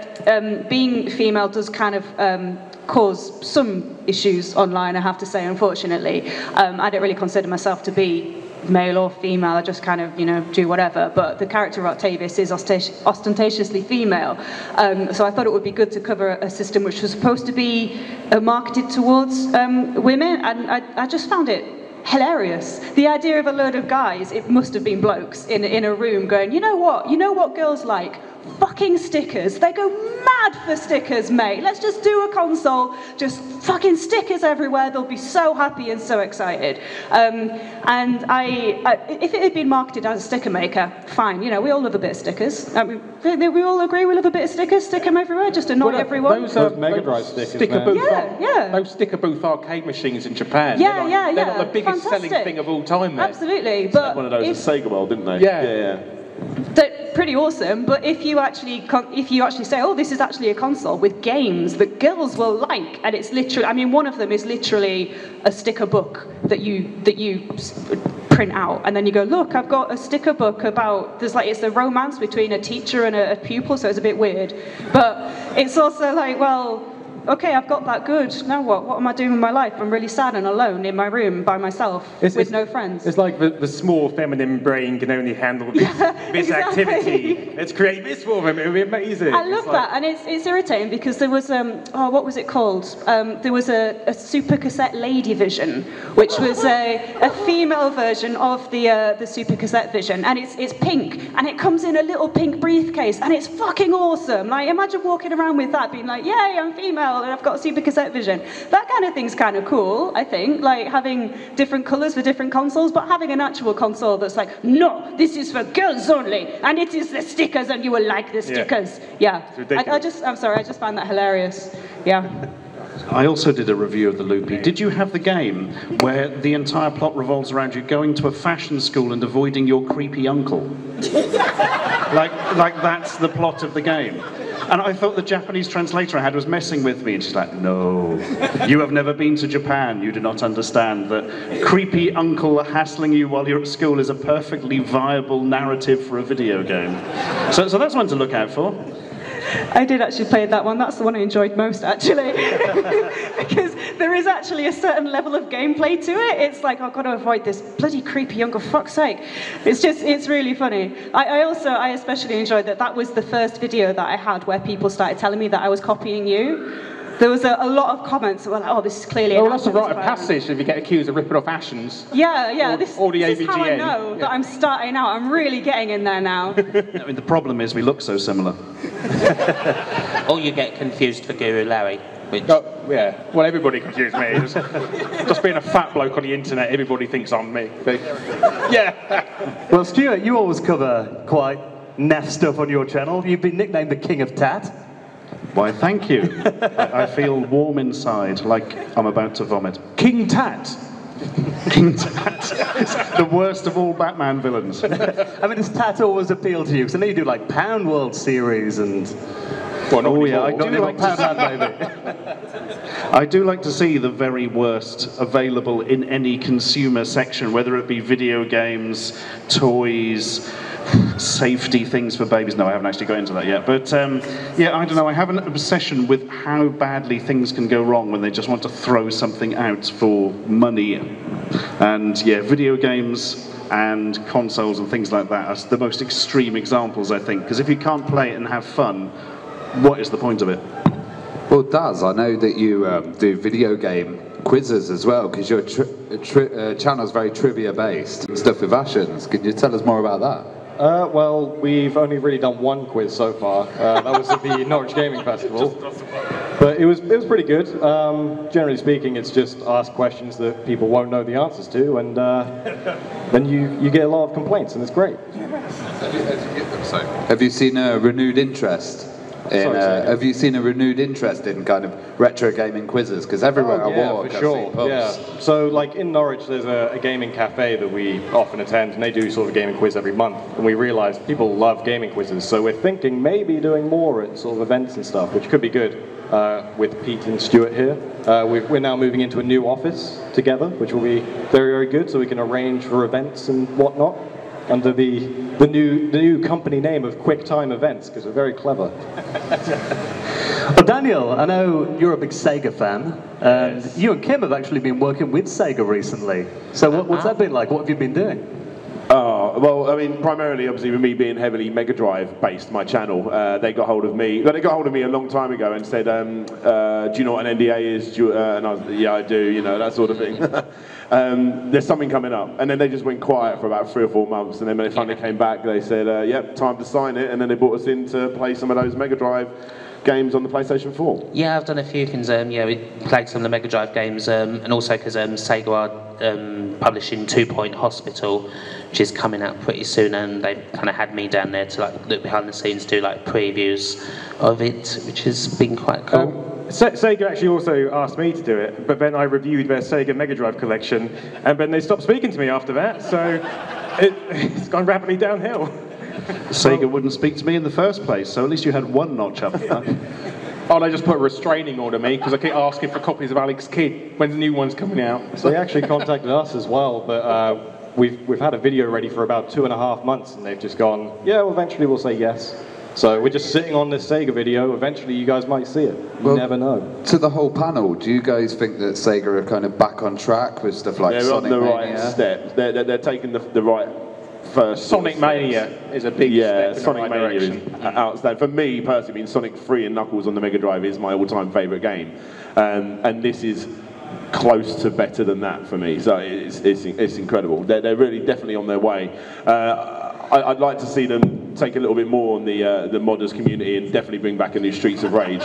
uh, um, being female does kind of um, cause some issues online, I have to say, unfortunately. Um, I don't really consider myself to be male or female, I just kind of, you know, do whatever. But the character of Octavius is ostentatiously female. Um, so I thought it would be good to cover a system which was supposed to be uh, marketed towards um, women, and I, I just found it hilarious. The idea of a load of guys, it must have been blokes, in, in a room going, you know what, you know what girls like? Fucking stickers. They go mad for stickers, mate. Let's just do a console, just fucking stickers everywhere. They'll be so happy and so excited. Um, and I, I, if it had been marketed as a sticker maker, fine. You know, we all love a bit of stickers. I mean, they, they, we all agree we love a bit of stickers. Stick them everywhere, just annoy well, no, everyone. Those are Mega Drive stickers. Sticker booth, yeah, yeah. Those sticker booth arcade machines in Japan. Yeah, like, yeah, yeah. They're like the biggest Fantastic. selling thing of all time. There. Absolutely. But one of those in Sega World, didn't they? Yeah, yeah, yeah. That, pretty awesome. But if you actually con if you actually say, oh, this is actually a console with games that girls will like, and it's literally, I mean, one of them is literally a sticker book that you that you print out, and then you go, look, I've got a sticker book about, there's like, it's the romance between a teacher and a, a pupil, so it's a bit weird, but it's also like, well, okay, I've got that, good, now what? What am I doing with my life? I'm really sad and alone in my room by myself it's, with it's, no friends. It's like the, the small feminine brain can only handle this, yeah, this exactly. activity. Let's create this for them, it'll be amazing. I love it's that, like... and it's, it's irritating because there was, um, oh, what was it called? Um, there was a, a Super Cassette Lady Vision, which was a, a female version of the, uh, the Super Cassette Vision, and it's, it's pink, and it comes in a little pink briefcase, and it's fucking awesome. Like, imagine walking around with that, being like, yay, I'm female, and I've got Super Cassette Vision. That kind of thing's kind of cool, I think, like having different colours for different consoles, but having an actual console that's like, no, this is for girls only, and it is the stickers, and you will like the stickers. Yeah, yeah. I, I just, I'm sorry, I just found that hilarious. Yeah. I also did a review of the Loopy. Did you have the game where the entire plot revolves around you going to a fashion school and avoiding your creepy uncle? like, like that's the plot of the game. And I thought the Japanese translator I had was messing with me, and she's like, no, you have never been to Japan, you do not understand that creepy uncle hassling you while you're at school is a perfectly viable narrative for a video game. So, so that's one to look out for. I did actually play that one, that's the one I enjoyed most actually, because there is actually a certain level of gameplay to it. It's like, I've got to avoid this bloody creepy uncle, fuck's sake. It's just, it's really funny. I, I also, I especially enjoyed that that was the first video that I had where people started telling me that I was copying you. There was a, a lot of comments that were like, oh, this is clearly an oh, that's a rite of passage if you get accused of ripping off Ashens. Yeah, yeah, or, this, or the this is how I know yeah. that I'm starting out. I'm really getting in there now. I mean, the problem is we look so similar. Or you get confused for Guru Larry. Which... Oh, yeah, well, everybody confused me. Just, just being a fat bloke on the internet, everybody thinks I'm me. But, yeah. Well, Stuart, you always cover quite naff stuff on your channel. You've been nicknamed the King of Tat. Why, thank you. I, I feel warm inside, like I'm about to vomit. King Tat. King Tat. It's the worst of all Batman villains. I mean, does Tat always appeal to you? Because I know you do, like, Pound World series and... Well, oh, yeah, I, do like Pound Land, baby. I do like to see the very worst available in any consumer section, whether it be video games, toys... safety things for babies. No, I haven't actually got into that yet. But, um, yeah, I don't know. I have an obsession with how badly things can go wrong when they just want to throw something out for money. And, yeah, video games and consoles and things like that are the most extreme examples, I think. Because if you can't play it and have fun, what is the point of it? Well, Daz, I know that you um, do video game quizzes as well, because your tri tri uh, channel is very trivia-based. Stuff with Ashens. Can you tell us more about that? Uh, well, we've only really done one quiz so far. Uh, that was at the Norwich Gaming Festival. But it was, it was pretty good. Um, generally speaking, it's just ask questions that people won't know the answers to, and uh, then you, you get a lot of complaints, and it's great. Have you seen a renewed interest in, Sorry, uh, have you seen a renewed interest in kind of retro gaming quizzes? Because everywhere oh, yeah, I walk, for sure. I yeah. So, like in Norwich, there's a, a gaming cafe that we often attend, and they do sort of a gaming quiz every month. And we realised people love gaming quizzes, so we're thinking maybe doing more at sort of events and stuff, which could be good. Uh, with Pete and Stuart here, uh, we've, we're now moving into a new office together, which will be very, very good. So we can arrange for events and whatnot. Under the, the, new, the new company name of Quick Time Events, because we're very clever. Well, Daniel, I know you're a big Sega fan, and yes. you and Kim have actually been working with Sega recently. So what, what's that been like? What have you been doing? Oh, well, I mean, primarily, obviously, with me being heavily Mega Drive-based, my channel, uh, they got hold of me, but they got hold of me a long time ago and said, um, uh, do you know what an N D A is? Do you, uh, and I was like, yeah, I do, you know, that sort of thing. um, there's something coming up. And then they just went quiet for about three or four months, and then when they finally came back, they said, uh, yep, time to sign it, and then they brought us in to play some of those Mega Drive games on the PlayStation four. Yeah, I've done a few things. Um, yeah, we played some of the Mega Drive games, um, and also because um, Sega are um, publishing Two Point Hospital, which is coming out pretty soon, and they kind of had me down there to like look behind the scenes, do like previews of it, which has been quite cool. Um, Se Sega actually also asked me to do it, but then I reviewed their Sega Mega Drive collection, and then they stopped speaking to me after that, so it, it's gone rapidly downhill. Sega wouldn't speak to me in the first place, so at least you had one notch up. Oh, they just put a restraining order me because I keep asking for copies of Alex Kidd. When's the new one's coming out? So they actually contacted us as well, but uh, we've we've had a video ready for about two and a half months, and they've just gone, yeah, well, eventually we'll say yes. So we're just sitting on this Sega video. Eventually, you guys might see it. You well, never know. To the whole panel, do you guys think that Sega are kind of back on track with stuff like they're Sonic Mania? They're on the Mania? Right step. They're, they're, they're taking the, the right. First Sonic Mania steps. Is a big yeah, step Sonic in the right Mania direction. Is outstanding. For me personally, I mean, Sonic three and Knuckles on the Mega Drive is my all-time favourite game, um, and this is close to better than that for me. So it's it's, it's incredible. They're, they're really definitely on their way. Uh, I, I'd like to see them take a little bit more on the uh, the modders community and definitely bring back a new Streets of Rage.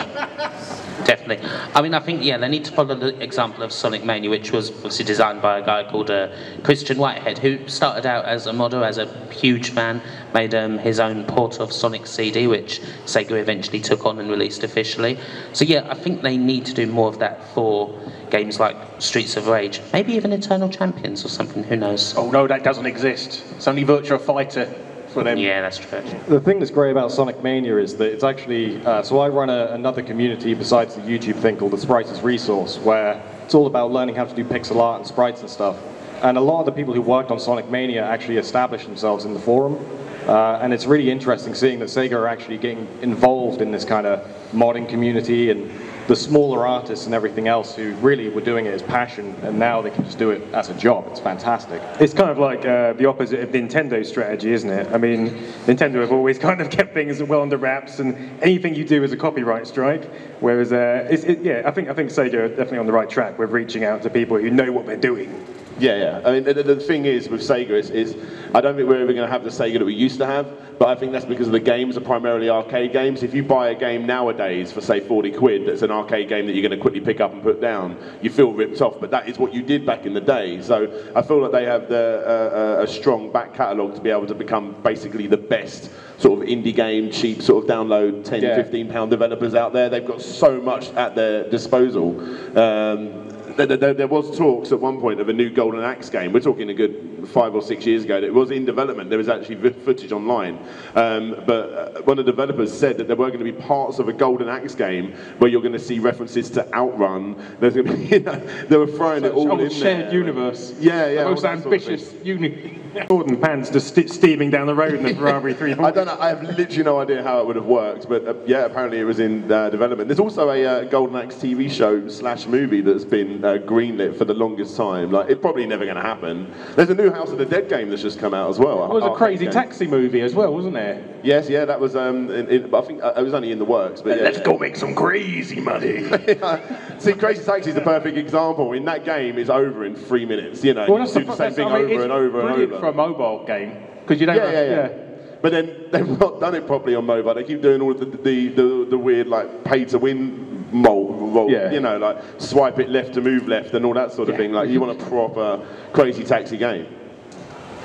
Definitely. I mean, I think, yeah, they need to follow the example of Sonic Mania, which was obviously designed by a guy called uh, Christian Whitehead, who started out as a modder, as a huge fan, made um, his own port of Sonic C D, which Sega eventually took on and released officially. So, yeah, I think they need to do more of that for games like Streets of Rage, maybe even Eternal Champions or something, who knows? Oh, no, that doesn't exist. It's only Virtua Fighter. Yeah, that's true. The thing that's great about Sonic Mania is that it's actually... Uh, so I run a, another community besides the YouTube thing called the Sprites Resource, where it's all about learning how to do pixel art and sprites and stuff. And a lot of the people who worked on Sonic Mania actually established themselves in the forum. Uh, and it's really interesting seeing that Sega are actually getting involved in this kind of modding community and the smaller artists and everything else who really were doing it as passion, and now they can just do it as a job. It's fantastic. It's kind of like uh, the opposite of Nintendo's strategy, isn't it? I mean, Nintendo have always kind of kept things well under wraps, and anything you do is a copyright strike. Whereas, uh, it's, it, yeah, I think I think Sega are definitely on the right track with reaching out to people who know what they're doing. Yeah, yeah. I mean, the, the thing is with Sega is, is I don't think we're ever going to have the Sega that we used to have, but I think that's because the games are primarily arcade games. If you buy a game nowadays for, say, forty quid that's an arcade game that you're going to quickly pick up and put down, you feel ripped off, but that is what you did back in the day. So I feel like they have the, uh, uh, a strong back catalogue to be able to become basically the best sort of indie game, cheap sort of download, ten, yeah. fifteen pound developers out there. They've got so much at their disposal. Um, There was talks at one point of a new Golden Axe game. We're talking a good five or six years ago. It was in development. There was actually footage online. Um, but one of the developers said that there were going to be parts of a Golden Axe game where you're going to see references to Outrun. There's going to be, you know, they were throwing Such it all in shared there. universe. Yeah, yeah. The most ambitious sort of uni. Jordan Pan's just st steaming down the road in the Ferrari three hundred. I don't know. I have literally no idea how it would have worked. But uh, yeah, apparently it was in uh, development. There's also a uh, Golden Axe T V show slash movie that's been Uh, greenlit for the longest time. Like, it's probably never going to happen. There's a new House of the Dead game that's just come out as well. It was a crazy game. Taxi movie as well, wasn't it? Yes, yeah, that was. Um, in, in, I think uh, it was only in the works. But yeah, let's yeah. go make some crazy money. See, Crazy Taxi is the perfect example. In that game, it's over in three minutes. You know, well, you do the, the same thing I mean, over and over and over. For a mobile game, because you don't. Yeah, have, yeah, yeah. yeah. But then they've not done it properly on mobile. They keep doing all the the the, the weird like pay to win. Mold, roll, yeah. you know, like swipe it left to move left and all that sort of yeah. thing. Like, you want a proper Crazy Taxi game.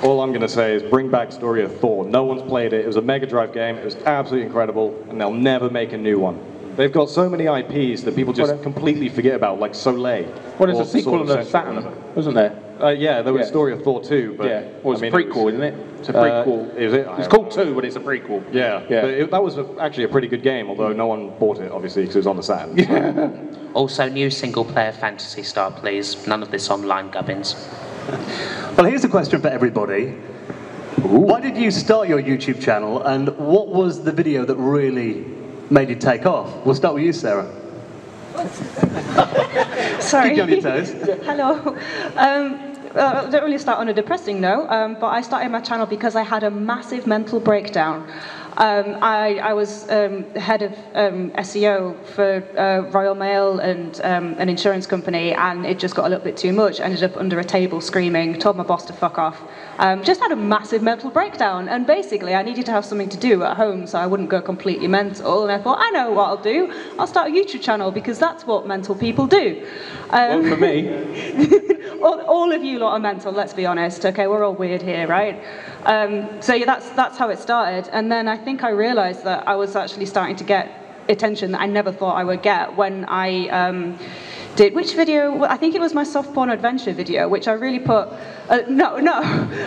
All I'm going to say is bring back Story of Thor. No one's played it. It was a Mega Drive game. It was absolutely incredible, and they'll never make a new one. They've got so many I Ps that people just what completely forget about, like Soleil. Well, there's a sequel to Saturn, wasn't there? Uh, yeah, there was yeah. Story of Thor two, but yeah. well, it's I mean, a prequel, it was, isn't it? It's a prequel. Uh, is it? It's called two, but it's a prequel. Yeah, yeah. But it, that was a, actually a pretty good game, although no one bought it, obviously, because it was on the Saturn. Yeah. Also, new single-player Fantasy Star, please. None of this online gubbins. Well, here's a question for everybody. Ooh. Why did you start your YouTube channel, and what was the video that really made you take off? We'll start with you, Sarah. Sorry. Keep you on your toes. Hello. Um, Uh, I don't really start on a depressing note, um, but I started my channel because I had a massive mental breakdown. Um, I, I was um, head of um, S E O for uh, Royal Mail and um, an insurance company, and it just got a little bit too much. I ended up under a table screaming, told my boss to fuck off. Um, just had a massive mental breakdown, and basically I needed to have something to do at home so I wouldn't go completely mental, and I thought, I know what I'll do. I'll start a YouTube channel because that's what mental people do. Um, well, for me. All, all of you lot are mental, let's be honest. Okay, we're all weird here, right? Um, so yeah, that's, that's how it started. And then I think I realised that I was actually starting to get attention that I never thought I would get when I um, did, which video, I think it was my soft porn adventure video, which I really put, uh, no, no,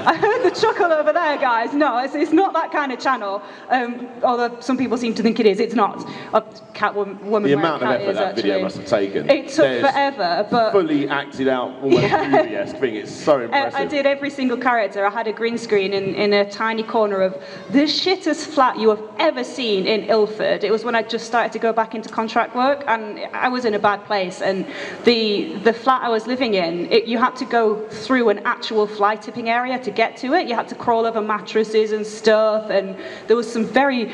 I heard the chuckle over there, guys. No, it's, it's not that kind of channel, um, although some people seem to think it is. It's not. A cat woman, woman the amount of effort is, that actually. Video must have taken. It took There's forever, but... fully acted out, almost yeah. thing. It's so impressive. I, I did every single character. I had a green screen in, in a tiny corner of the shittest flat you have ever seen in Ilford. It was when I just started to go back into contract work, and I was in a bad place, and the the flat I was living in, it, you had to go through an actual fly tipping area to get to it. You had to crawl over mattresses and stuff, and there was some very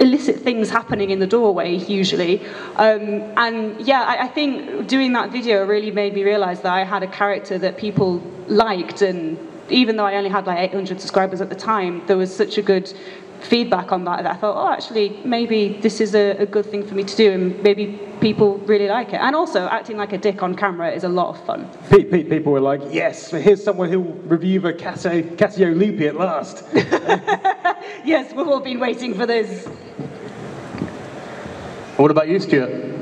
illicit things happening in the doorway usually, um, and yeah, I, I think doing that video really made me realise that I had a character that people liked, and even though I only had like eight hundred subscribers at the time, there was such a good feedback on that that I thought, oh, actually, maybe this is a, a good thing for me to do, and maybe people really like it. And also, acting like a dick on camera is a lot of fun. People were like, yes, here's someone who'll review the Casio, Casio Loopy at last. Yes, we've all been waiting for this. What about you, Stuart?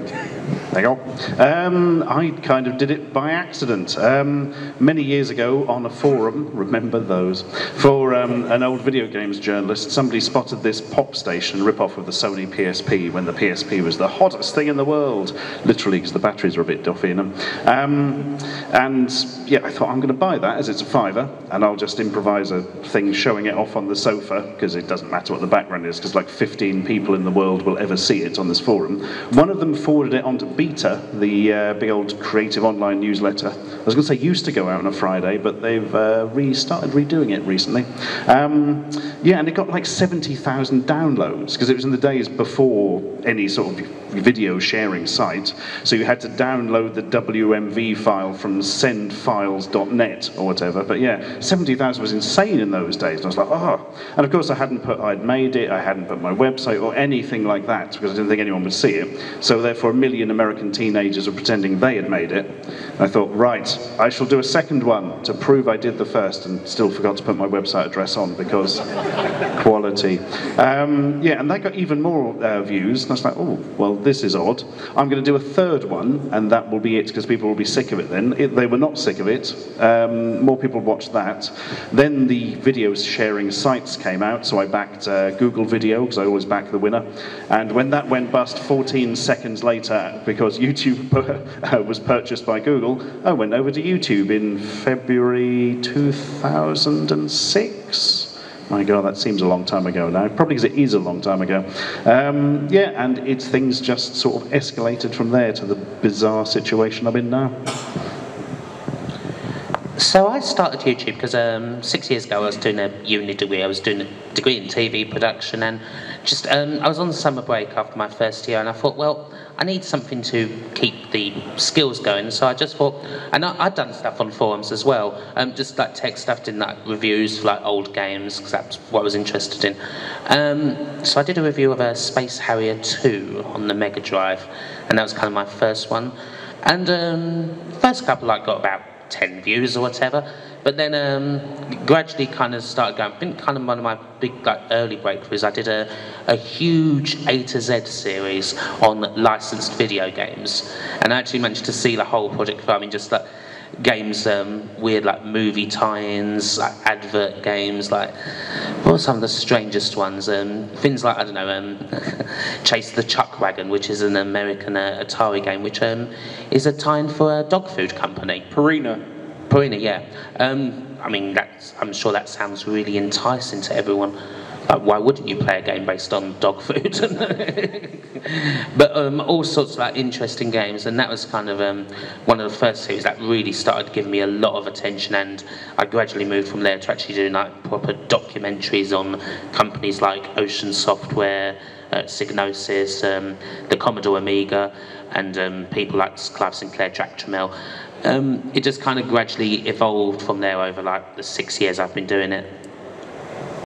There you go. Um, I kind of did it by accident. Um, many years ago on a forum, remember those, for um, an old video games journalist, somebody spotted this pop station rip-off of the Sony P S P when the P S P was the hottest thing in the world, literally because the batteries were a bit duffy in them. Um, and yeah, I thought, I'm going to buy that as it's a fiver, and I'll just improvise a thing showing it off on the sofa, because it doesn't matter what the background is, because like fifteen people in the world will ever see it on this forum. One of them forwarded it onto Beta, the uh, big old creative online newsletter. I was going to say used to go out on a Friday, but they've uh, restarted redoing it recently. Um, yeah, and it got like seventy thousand downloads, because it was in the days before any sort of video sharing site, so you had to download the W M V file from send files dot net or whatever. But yeah, seventy thousand was insane in those days, and I was like, oh. And of course I hadn't put I'd made it, I hadn't put my website or anything like that, because I didn't think anyone would see it. So therefore a million American teenagers were pretending they had made it. And I thought, right, I shall do a second one to prove I did the first, and still forgot to put my website address on, because quality. Um, yeah, and that got even more uh, views, and I was like, oh, well, this is odd. I'm going to do a third one, and that will be it, because people will be sick of it then. It, they were not sick of it. Um, more people watched that. Then the video sharing sites came out, so I backed uh, Google Video, because I always back the winner. And when that went bust fourteen seconds later, because YouTube uh, was purchased by Google, I went over to YouTube in February two thousand six. My God, that seems a long time ago now. Probably because it is a long time ago. Um, yeah, and it's things just sort of escalated from there to the bizarre situation I'm in now. So I started YouTube because um, six years ago I was doing a uni degree. I was doing a degree in T V production, and just um, I was on summer break after my first year, and I thought, well, I need something to keep the skills going. So I just thought, and I, I'd done stuff on forums as well, um, just like tech stuff, did like reviews for like old games, because that's what I was interested in. Um, so I did a review of a Space Harrier two on the Mega Drive, and that was kind of my first one. And um, first couple I got about ten views or whatever, but then um, gradually kind of started going. I think kind of one of my big like early breakthroughs, I did a, a huge A to Z series on licensed video games, and I actually managed to see the whole project. I mean, just like games, um, weird like movie tie-ins, like advert games, like what were some of the strangest ones? Um, things like, I don't know, um, Chase the Chuck Wagon, which is an American uh, Atari game, which um, is a tie-in for a dog food company. Purina. Purina, yeah. Um, I mean, that's, I'm sure that sounds really enticing to everyone. Like, why wouldn't you play a game based on dog food? But um, all sorts of like interesting games, and that was kind of um, one of the first series that really started giving me a lot of attention, and I gradually moved from there to actually doing like proper documentaries on companies like Ocean Software, uh, Psygnosis, um, the Commodore Amiga, and um, people like Clive Sinclair, Jack Tramiel. Um, it just kind of gradually evolved from there over like the six years I've been doing it.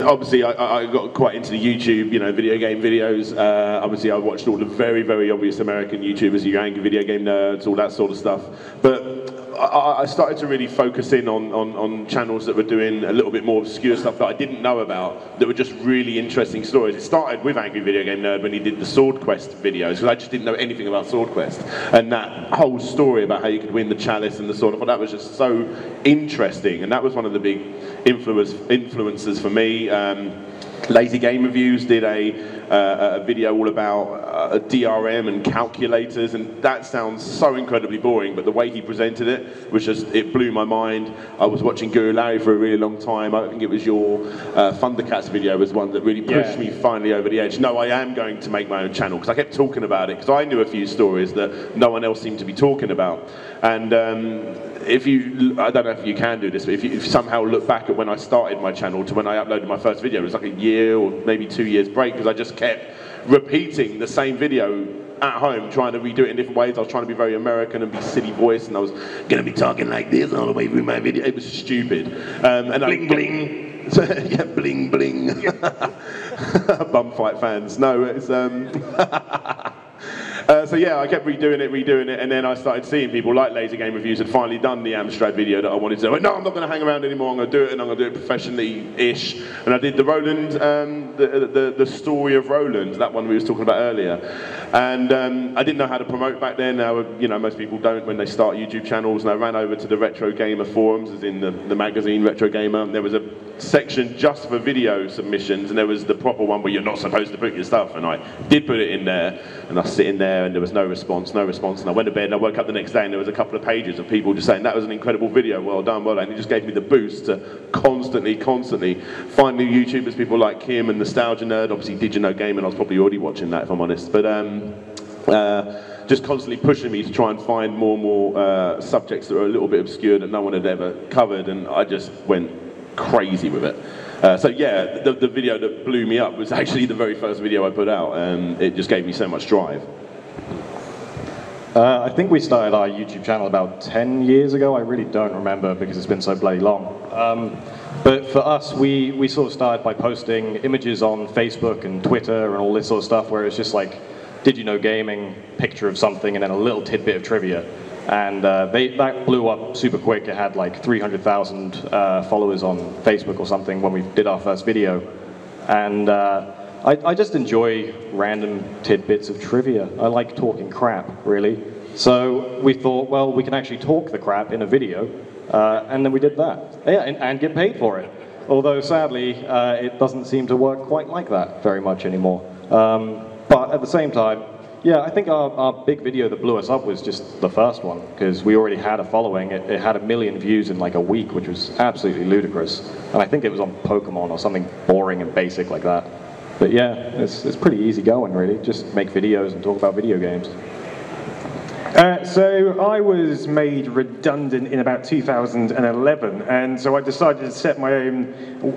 Obviously, I, I got quite into the YouTube, you know, video game videos. Uh, obviously, I watched all the very, very obvious American YouTubers, you angry video game nerds, all that sort of stuff. But I, I started to really focus in on, on, on channels that were doing a little bit more obscure stuff that I didn't know about, that were just really interesting stories. It started with Angry Video Game Nerd when he did the Sword Quest videos, because I just didn't know anything about Sword Quest. And that whole story about how you could win the chalice and the sword, I thought that was just so interesting. And that was one of the big influence, influences for me. Um, Lazy Game Reviews did a, uh, a video all about uh, D R M and calculators, and that sounds so incredibly boring, but the way he presented it was just, it blew my mind. I was watching Guru Larry for a really long time. I think it was your uh, Thundercats video was one that really pushed yeah. me finally over the edge. No, I am going to make my own channel, because I kept talking about it, because I knew a few stories that no one else seemed to be talking about. And um, if you, I don't know if you can do this, but if you if somehow look back at when I started my channel to when I uploaded my first video, it was like a year or maybe two years break, because I just kept repeating the same video at home, trying to redo it in different ways. I was trying to be very American and be silly voice, and I was going to be talking like this all the way through my video. It was stupid. Um, and bling, I, bling. yeah, bling, bling. Bum fight fans. No, it's... Um, Uh, so yeah, I kept redoing it, redoing it, and then I started seeing people like Laser Game Reviews had finally done the Amstrad video that I wanted to do. I went, no, I'm not going to hang around anymore, I'm going to do it, and I'm going to do it professionally-ish. And I did the Roland, um, the, the, the story of Roland, that one we were talking about earlier. And um, I didn't know how to promote back then. Now, you know, most people don't when they start YouTube channels, and I ran over to the Retro Gamer forums, as in the, the magazine Retro Gamer, and there was a section just for video submissions, and there was the proper one where you're not supposed to put your stuff, and I did put it in there, and I sit in there, and there was no response, no response, and I went to bed, and I woke up the next day, and there was a couple of pages of people just saying, that was an incredible video, well done, well done, and it just gave me the boost to constantly, constantly find new YouTubers, people like Kim and Nostalgia Nerd, obviously Did You Know Gaming, I was probably already watching that if I'm honest, but um, uh, just constantly pushing me to try and find more and more uh, subjects that were a little bit obscure that no one had ever covered, and I just went crazy with it. Uh, so yeah, the, the video that blew me up was actually the very first video I put out, and it just gave me so much drive. Uh, I think we started our YouTube channel about ten years ago. I really don't remember because it's been so bloody long. Um, but for us, we, we sort of started by posting images on Facebook and Twitter and all this sort of stuff where it's just like, did you know gaming, picture of something, and then a little tidbit of trivia. And uh, they, that blew up super quick. It had like three hundred thousand uh, followers on Facebook or something when we did our first video. And uh, I, I just enjoy random tidbits of trivia. I like talking crap, really. So we thought, well, we can actually talk the crap in a video, uh, and then we did that. Yeah, and, and get paid for it. Although, sadly, uh, it doesn't seem to work quite like that very much anymore. Um, but at the same time, yeah, I think our, our big video that blew us up was just the first one, because we already had a following. It, it had a million views in like a week, which was absolutely ludicrous. And I think it was on Pokemon or something boring and basic like that. But yeah, it's, it's pretty easy going, really. Just make videos and talk about video games. Uh, so I was made redundant in about two thousand eleven, and so I decided to set my own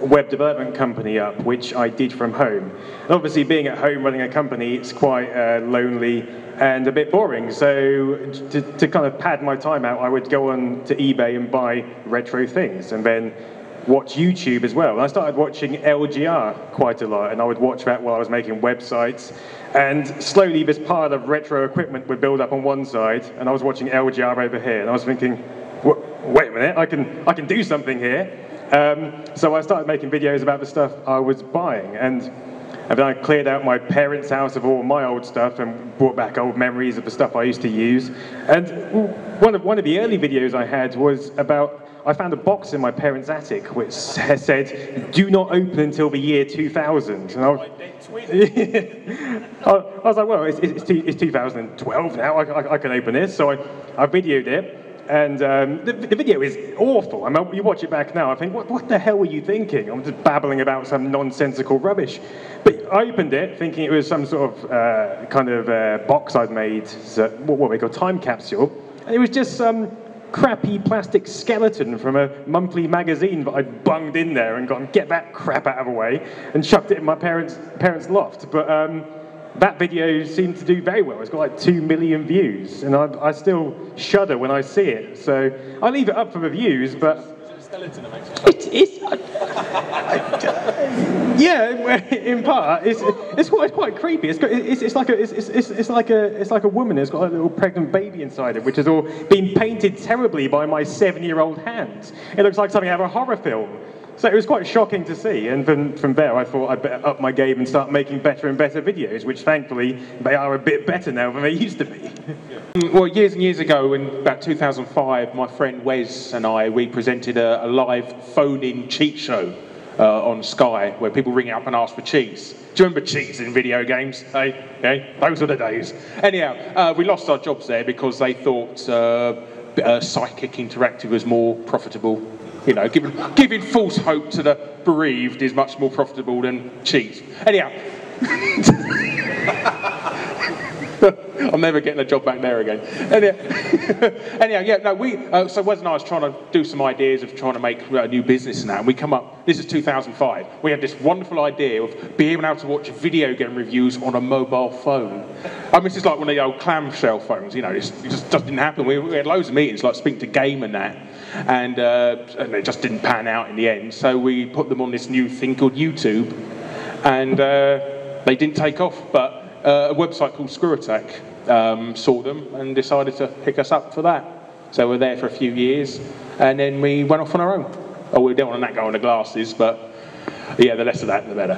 web development company up, which I did from home. And obviously, being at home running a company, it's quite uh, lonely and a bit boring. So to, to kind of pad my time out, I would go on to eBay and buy retro things, and then watch YouTube as well. And I started watching L G R quite a lot, and I would watch that while I was making websites. And slowly this pile of retro equipment would build up on one side, and I was watching L G R over here, and I was thinking, wait a minute, I can, I can do something here. Um, so I started making videos about the stuff I was buying, and, and then I cleared out my parents' house of all my old stuff and brought back old memories of the stuff I used to use. And one of, one of the early videos I had was about, I found a box in my parents' attic which said, do not open until the year two thousand. And I was, I was like, well, it's, it's, it's two thousand twelve now, I, I, I can open this. So I, I videoed it, and um, the, the video is awful. I mean, you watch it back now, I think, what, what the hell were you thinking? I'm just babbling about some nonsensical rubbish. But I opened it thinking it was some sort of uh, kind of uh, box I'd made, so, what, what we call time capsule, and it was just some Um, crappy plastic skeleton from a monthly magazine that I'd bunged in there and gone, get that crap out of the way, and chucked it in my parents' parents' loft. But um, that video seemed to do very well. It's got like two million views, and I, I still shudder when I see it. So I leave it up for reviews, but skeleton that makes you laugh? It is. I, I, yeah, in part, it's it's quite, it's quite creepy. It's, got, it's it's like a it's it's it's like a it's like a woman who's got a little pregnant baby inside it, which has all been painted terribly by my seven-year-old hands. It looks like something out of a horror film. So it was quite shocking to see, and from, from there I thought I'd better up my game and start making better and better videos, which thankfully they are a bit better now than they used to be. Yeah. Well, years and years ago, in about two thousand five, my friend Wes and I, we presented a, a live phone-in cheat show uh, on Sky, where people ring up and ask for cheats. Do you remember cheats in video games? Hey, hey, those were the days. Anyhow, uh, we lost our jobs there because they thought uh, uh, Psychic Interactive was more profitable. You know, giving, giving false hope to the bereaved is much more profitable than cheese. Anyhow, I'm never getting a job back there again. Anyhow, Anyhow yeah, no, we, uh, so Wes and I was trying to do some ideas of trying to make a new business and that, and we come up, this is two thousand five, we had this wonderful idea of being able to watch video game reviews on a mobile phone. I mean, this is like one of the old clamshell phones, you know, it's, it just didn't happen. We, we had loads of meetings, like speak to game and that. And, uh, and it just didn't pan out in the end, so we put them on this new thing called YouTube, and uh, they didn't take off, but uh, a website called Screw Attack um, saw them and decided to pick us up for that. So we were there for a few years, and then we went off on our own. Oh, we don't want to go on the glasses, but yeah, the less of that, the better.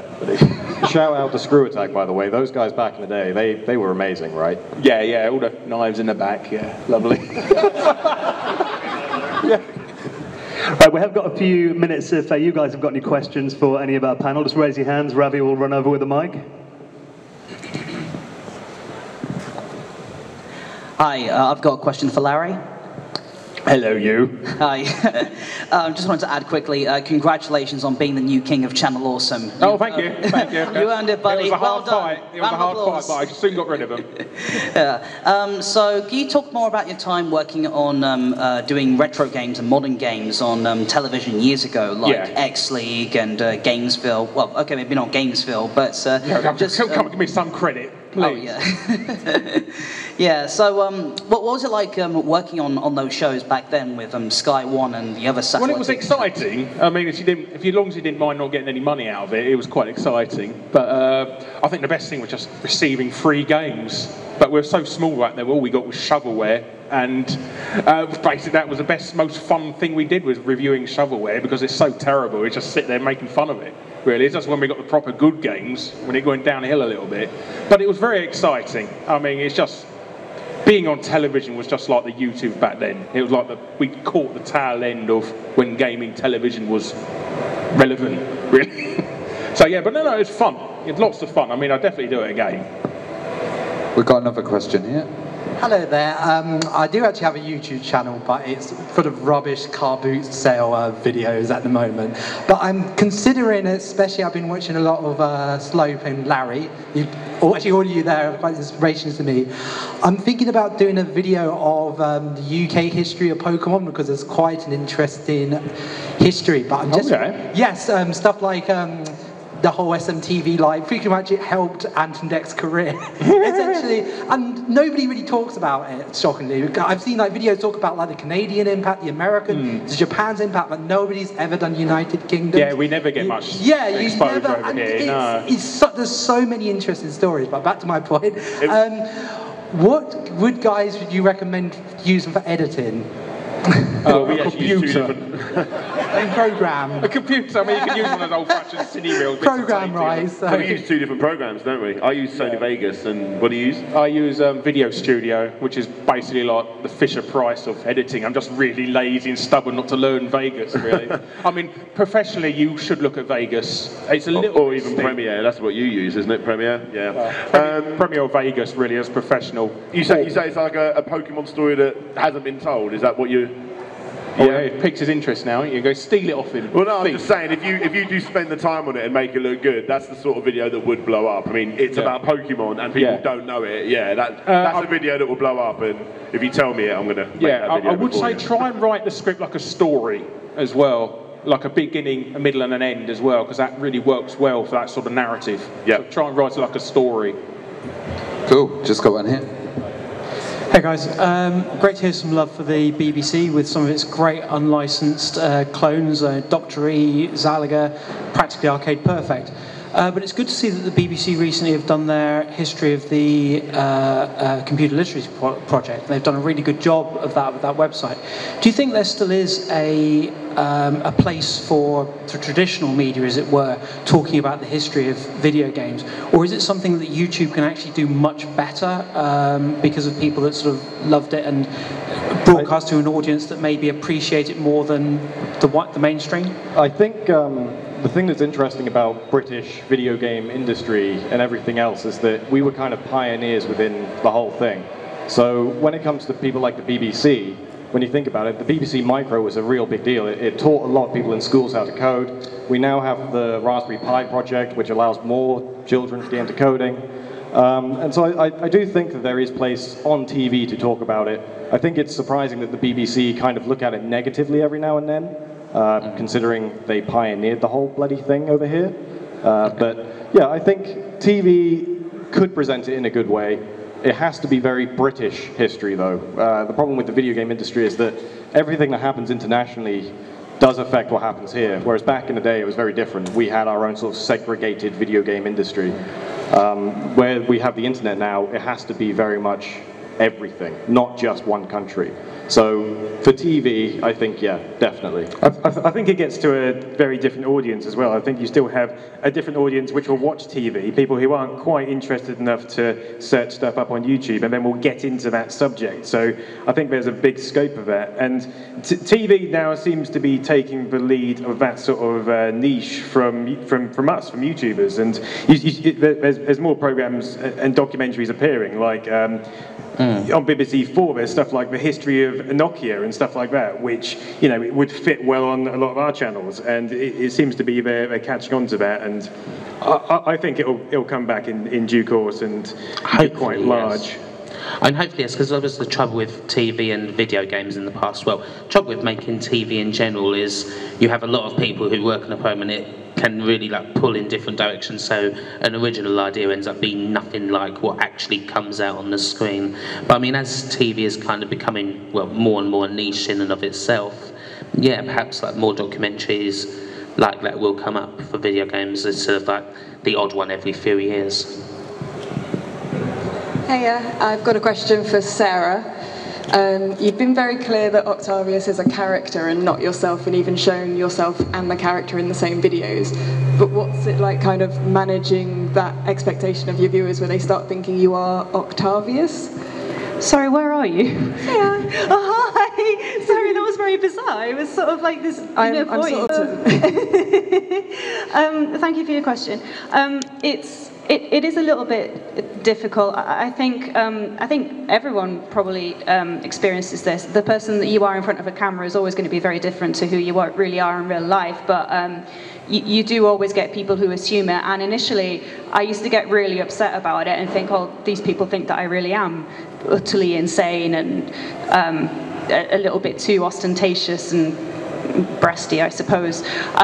Shout out to Screw Attack, by the way. Those guys back in the day, they, they were amazing, right? Yeah, yeah, all the knives in the back, yeah, lovely. Yeah. Right, we have got a few minutes if uh, you guys have got any questions for any of our panel. Just raise your hands, Ravi will run over with the mic. Hi, uh, I've got a question for Larry. Hello, you. Hi. um, just wanted to add quickly, uh, congratulations on being the new king of Channel Awesome. Oh, you, thank you. Thank you. You earned it, buddy. It was a hard well fight. It was a hard applause. fight, but I soon got rid of them. Yeah. Um, so, can you talk more about your time working on um, uh, doing retro games and modern games on um, television years ago, like yeah. X League and uh, Gainesville? Well, okay, maybe not Gainesville, but uh, no, no, just come, come um, give me some credit. Please. Oh yeah, yeah. So, um, what, what was it like um, working on, on those shows back then with um, Sky One and the other satellite? Well, it was exciting. I mean, if you didn't, if you, as long as you didn't mind not getting any money out of it, it was quite exciting. But uh, I think the best thing was just receiving free games. But we were so small right there. All we got was shovelware, and uh, basically that was the best, most fun thing we did was reviewing shovelware because it's so terrible. We just sit there making fun of it. Really, that's when we got the proper good games, when it went downhill a little bit. But it was very exciting. I mean, it's just, being on television was just like the YouTube back then. It was like the, we caught the tail end of when gaming television was relevant, really. So yeah, but no, no, it's fun. It's lots of fun. I mean, I'd definitely do it again. We've got another question here. Hello there. Um, I do actually have a YouTube channel, but it's full of rubbish car boot sale uh, videos at the moment. But I'm considering, especially I've been watching a lot of uh, Slope and Larry. You, or actually, all of you there are quite inspirations to me. I'm thinking about doing a video of um, the U K history of Pokemon because it's quite an interesting history. But I'm just okay. yes, um, stuff like. Um, The whole S M T V live pretty much it helped Anton Deck's career, essentially, and nobody really talks about it. Shockingly, I've seen like videos talk about like the Canadian impact, the American, mm. the Japan's impact, but nobody's ever done United Kingdom. Yeah, we never get you, much. Yeah, you never. Over and here, it's, no. it's so, there's so many interesting stories. But back to my point, it, um, what would guys would you recommend using for editing? Oh, we a actually computer. A program. A computer. I mean, you can use one of those old-fashioned cine reels. Program, right? So. We use two different programs, don't we? I use Sony yeah. Vegas, and what do you use? I use um, Video Studio, which is basically like the Fisher-Price of editing. I'm just really lazy and stubborn not to learn Vegas, really. I mean, professionally, you should look at Vegas. It's a or, little. Or even thing. Premiere. That's what you use, isn't it? Premiere. Yeah. Well, um, Premiere or Vegas, really, as professional. You say you say it's like a, a Pokemon story that hasn't been told. Is that what you? Yeah, it piques his interest now, you go steal it off him. Well, no, I'm Think. just saying, if you if you do spend the time on it and make it look good, that's the sort of video that would blow up. I mean, it's yeah. about Pokemon and people yeah. don't know it. Yeah, that, uh, that's I'm, a video that will blow up, and if you tell me it, I'm going to make yeah, that video. I, I would say you. try and write the script like a story as well. Like a beginning, a middle and an end as well, because that really works well for that sort of narrative. Yep. So try and write it like a story. Cool, just got one here. Hey guys, um, great to hear some love for the B B C with some of its great unlicensed uh, clones, uh, Doctor E, Zalaga, practically Arcade Perfect. Uh, but it's good to see that the B B C recently have done their history of the uh, uh, computer literacy pro project. They've done a really good job of that with that website. Do you think there still is a, um, a place for the traditional media, as it were, talking about the history of video games? Or is it something that YouTube can actually do much better um, because of people that sort of loved it and broadcast to an audience that maybe appreciate it more than the, the mainstream? I think... Um The thing that's interesting about British video game industry and everything else is that we were kind of pioneers within the whole thing. So when it comes to people like the B B C, when you think about it, the B B C Micro was a real big deal. It, it taught a lot of people in schools how to code. We now have the Raspberry Pi project, which allows more children to get into coding. Um, and so I, I do think that there is place on T V to talk about it. I think it's surprising that the B B C kind of look at it negatively every now and then. Uh, considering they pioneered the whole bloody thing over here. Uh, but yeah, I think T V could present it in a good way. It has to be very British history though. Uh, the problem with the video game industry is that everything that happens internationally does affect what happens here, whereas back in the day it was very different. We had our own sort of segregated video game industry. Um, where we have the internet now, it has to be very much everything, not just one country. So for T V, I think, yeah, definitely. I, I, th I think it gets to a very different audience as well. I think you still have a different audience which will watch T V, people who aren't quite interested enough to search stuff up on YouTube, and then we'll get into that subject. So I think there's a big scope of that. And t TV now seems to be taking the lead of that sort of uh, niche from, from, from us, from YouTubers. And you, you, it, there's, there's more programs and documentaries appearing, like um, mm. on B B C four, there's stuff like the history of Nokia and stuff like that, which, you know, it would fit well on a lot of our channels, and it, it seems to be they're, they're catching on to that, and I, I think it'll, it'll come back in, in due course and hopefully be quite large. Yes. And hopefully yes, because obviously the trouble with T V and video games in the past, well, trouble with making T V in general is you have a lot of people who work in a home and it can really like pull in different directions, so an original idea ends up being nothing like what actually comes out on the screen. But I mean, as T V is kind of becoming, well, more and more niche in and of itself, yeah, perhaps like more documentaries like that will come up for video games instead of like the odd one every few years. Hiya, I've got a question for Sarah. Um, you've been very clear that Octavius is a character and not yourself, and even shown yourself and the character in the same videos. But what's it like kind of managing that expectation of your viewers where they start thinking you are Octavius? Sorry, where are you? Yeah. Oh, hi! Sorry, that was very bizarre. It was sort of like this, you I'm, know, I'm voice. Sort of um, thank you for your question. Um, it's... It, it is a little bit difficult. I, I think um, I think everyone probably um, experiences this. The person that you are in front of a camera is always going to be very different to who you are, really are in real life. But um, you, you do always get people who assume it. And initially, I used to get really upset about it and think, oh, these people think that I really am utterly insane and um, a, a little bit too ostentatious and breasty, I suppose.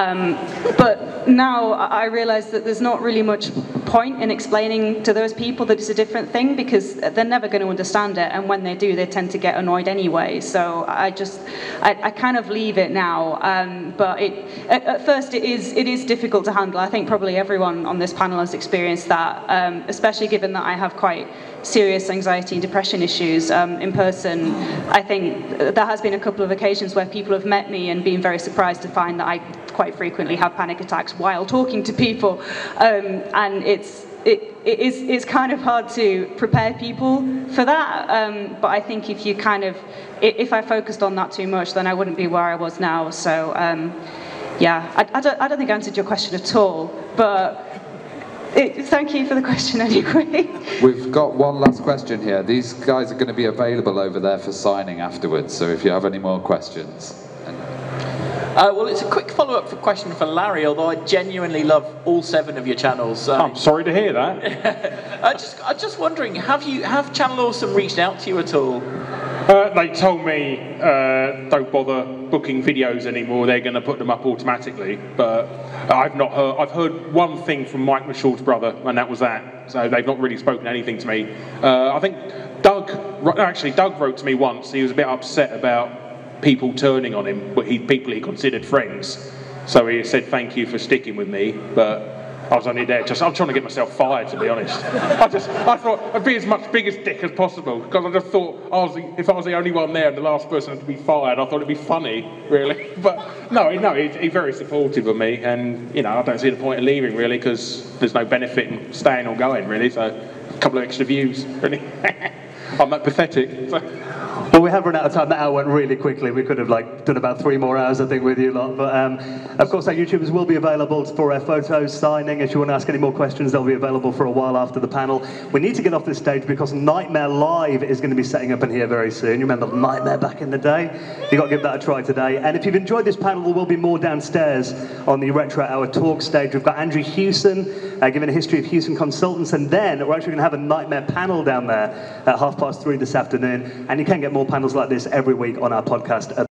Um, but now I realise that there's not really much point in explaining to those people that it's a different thing, because they're never going to understand it, and when they do, they tend to get annoyed anyway. So I just, I, I kind of leave it now. Um, but it, at, at first, it is it is difficult to handle. I think probably everyone on this panel has experienced that, um, especially given that I have quite serious anxiety and depression issues um, in person. I think there has been a couple of occasions where people have met me and been very surprised to find that I quite frequently have panic attacks while talking to people, um, and it's it, it is it's kind of hard to prepare people for that. Um, but I think if you kind of if I focused on that too much, then I wouldn't be where I was now. So um, yeah, I, I don't I don't think I answered your question at all, but. It, thank you for the question anyway. We've got one last question here. These guys are going to be available over there for signing afterwards, so if you have any more questions. Uh, well, it's a quick follow-up for question for Larry, although I genuinely love all seven of your channels. Uh, I'm sorry to hear that. I just, I'm just wondering, have you have Channel Awesome reached out to you at all? Uh, they told me uh, don't bother booking videos anymore. They're going to put them up automatically. But I've not heard. I've heard one thing from Mike Mishaw's brother, and that was that. So they've not really spoken anything to me. Uh, I think Daz Doug, actually, Doug wrote to me once. He was a bit upset about people turning on him, but he, people he considered friends. So he said, thank you for sticking with me, but I was only there just, I'm trying to get myself fired, to be honest. I just, I thought I'd be as much biggest dick as possible, because I just thought, I was, if I was the only one there and the last person to be fired, I thought it'd be funny, really. But no, no, he's he very supportive of me, and, you know, I don't see the point of leaving, really, because there's no benefit in staying or going, really, so a couple of extra views, really. I'm that pathetic. So. Well, we have run out of time. That hour went really quickly. We could have like done about three more hours, I think, with you lot. But um, of course, our YouTubers will be available for uh, photos, signing. If you want to ask any more questions, they'll be available for a while after the panel. We need to get off this stage because Nightmare Live is going to be setting up in here very soon. You remember Nightmare back in the day? You've got to give that a try today. And if you've enjoyed this panel, there will be more downstairs on the Retro Hour Talk stage. We've got Andrew Hewson uh, giving a history of Hewson Consultants, and then we're actually going to have a Nightmare panel down there at half past three this afternoon. And you can get more panels like this every week on our podcast.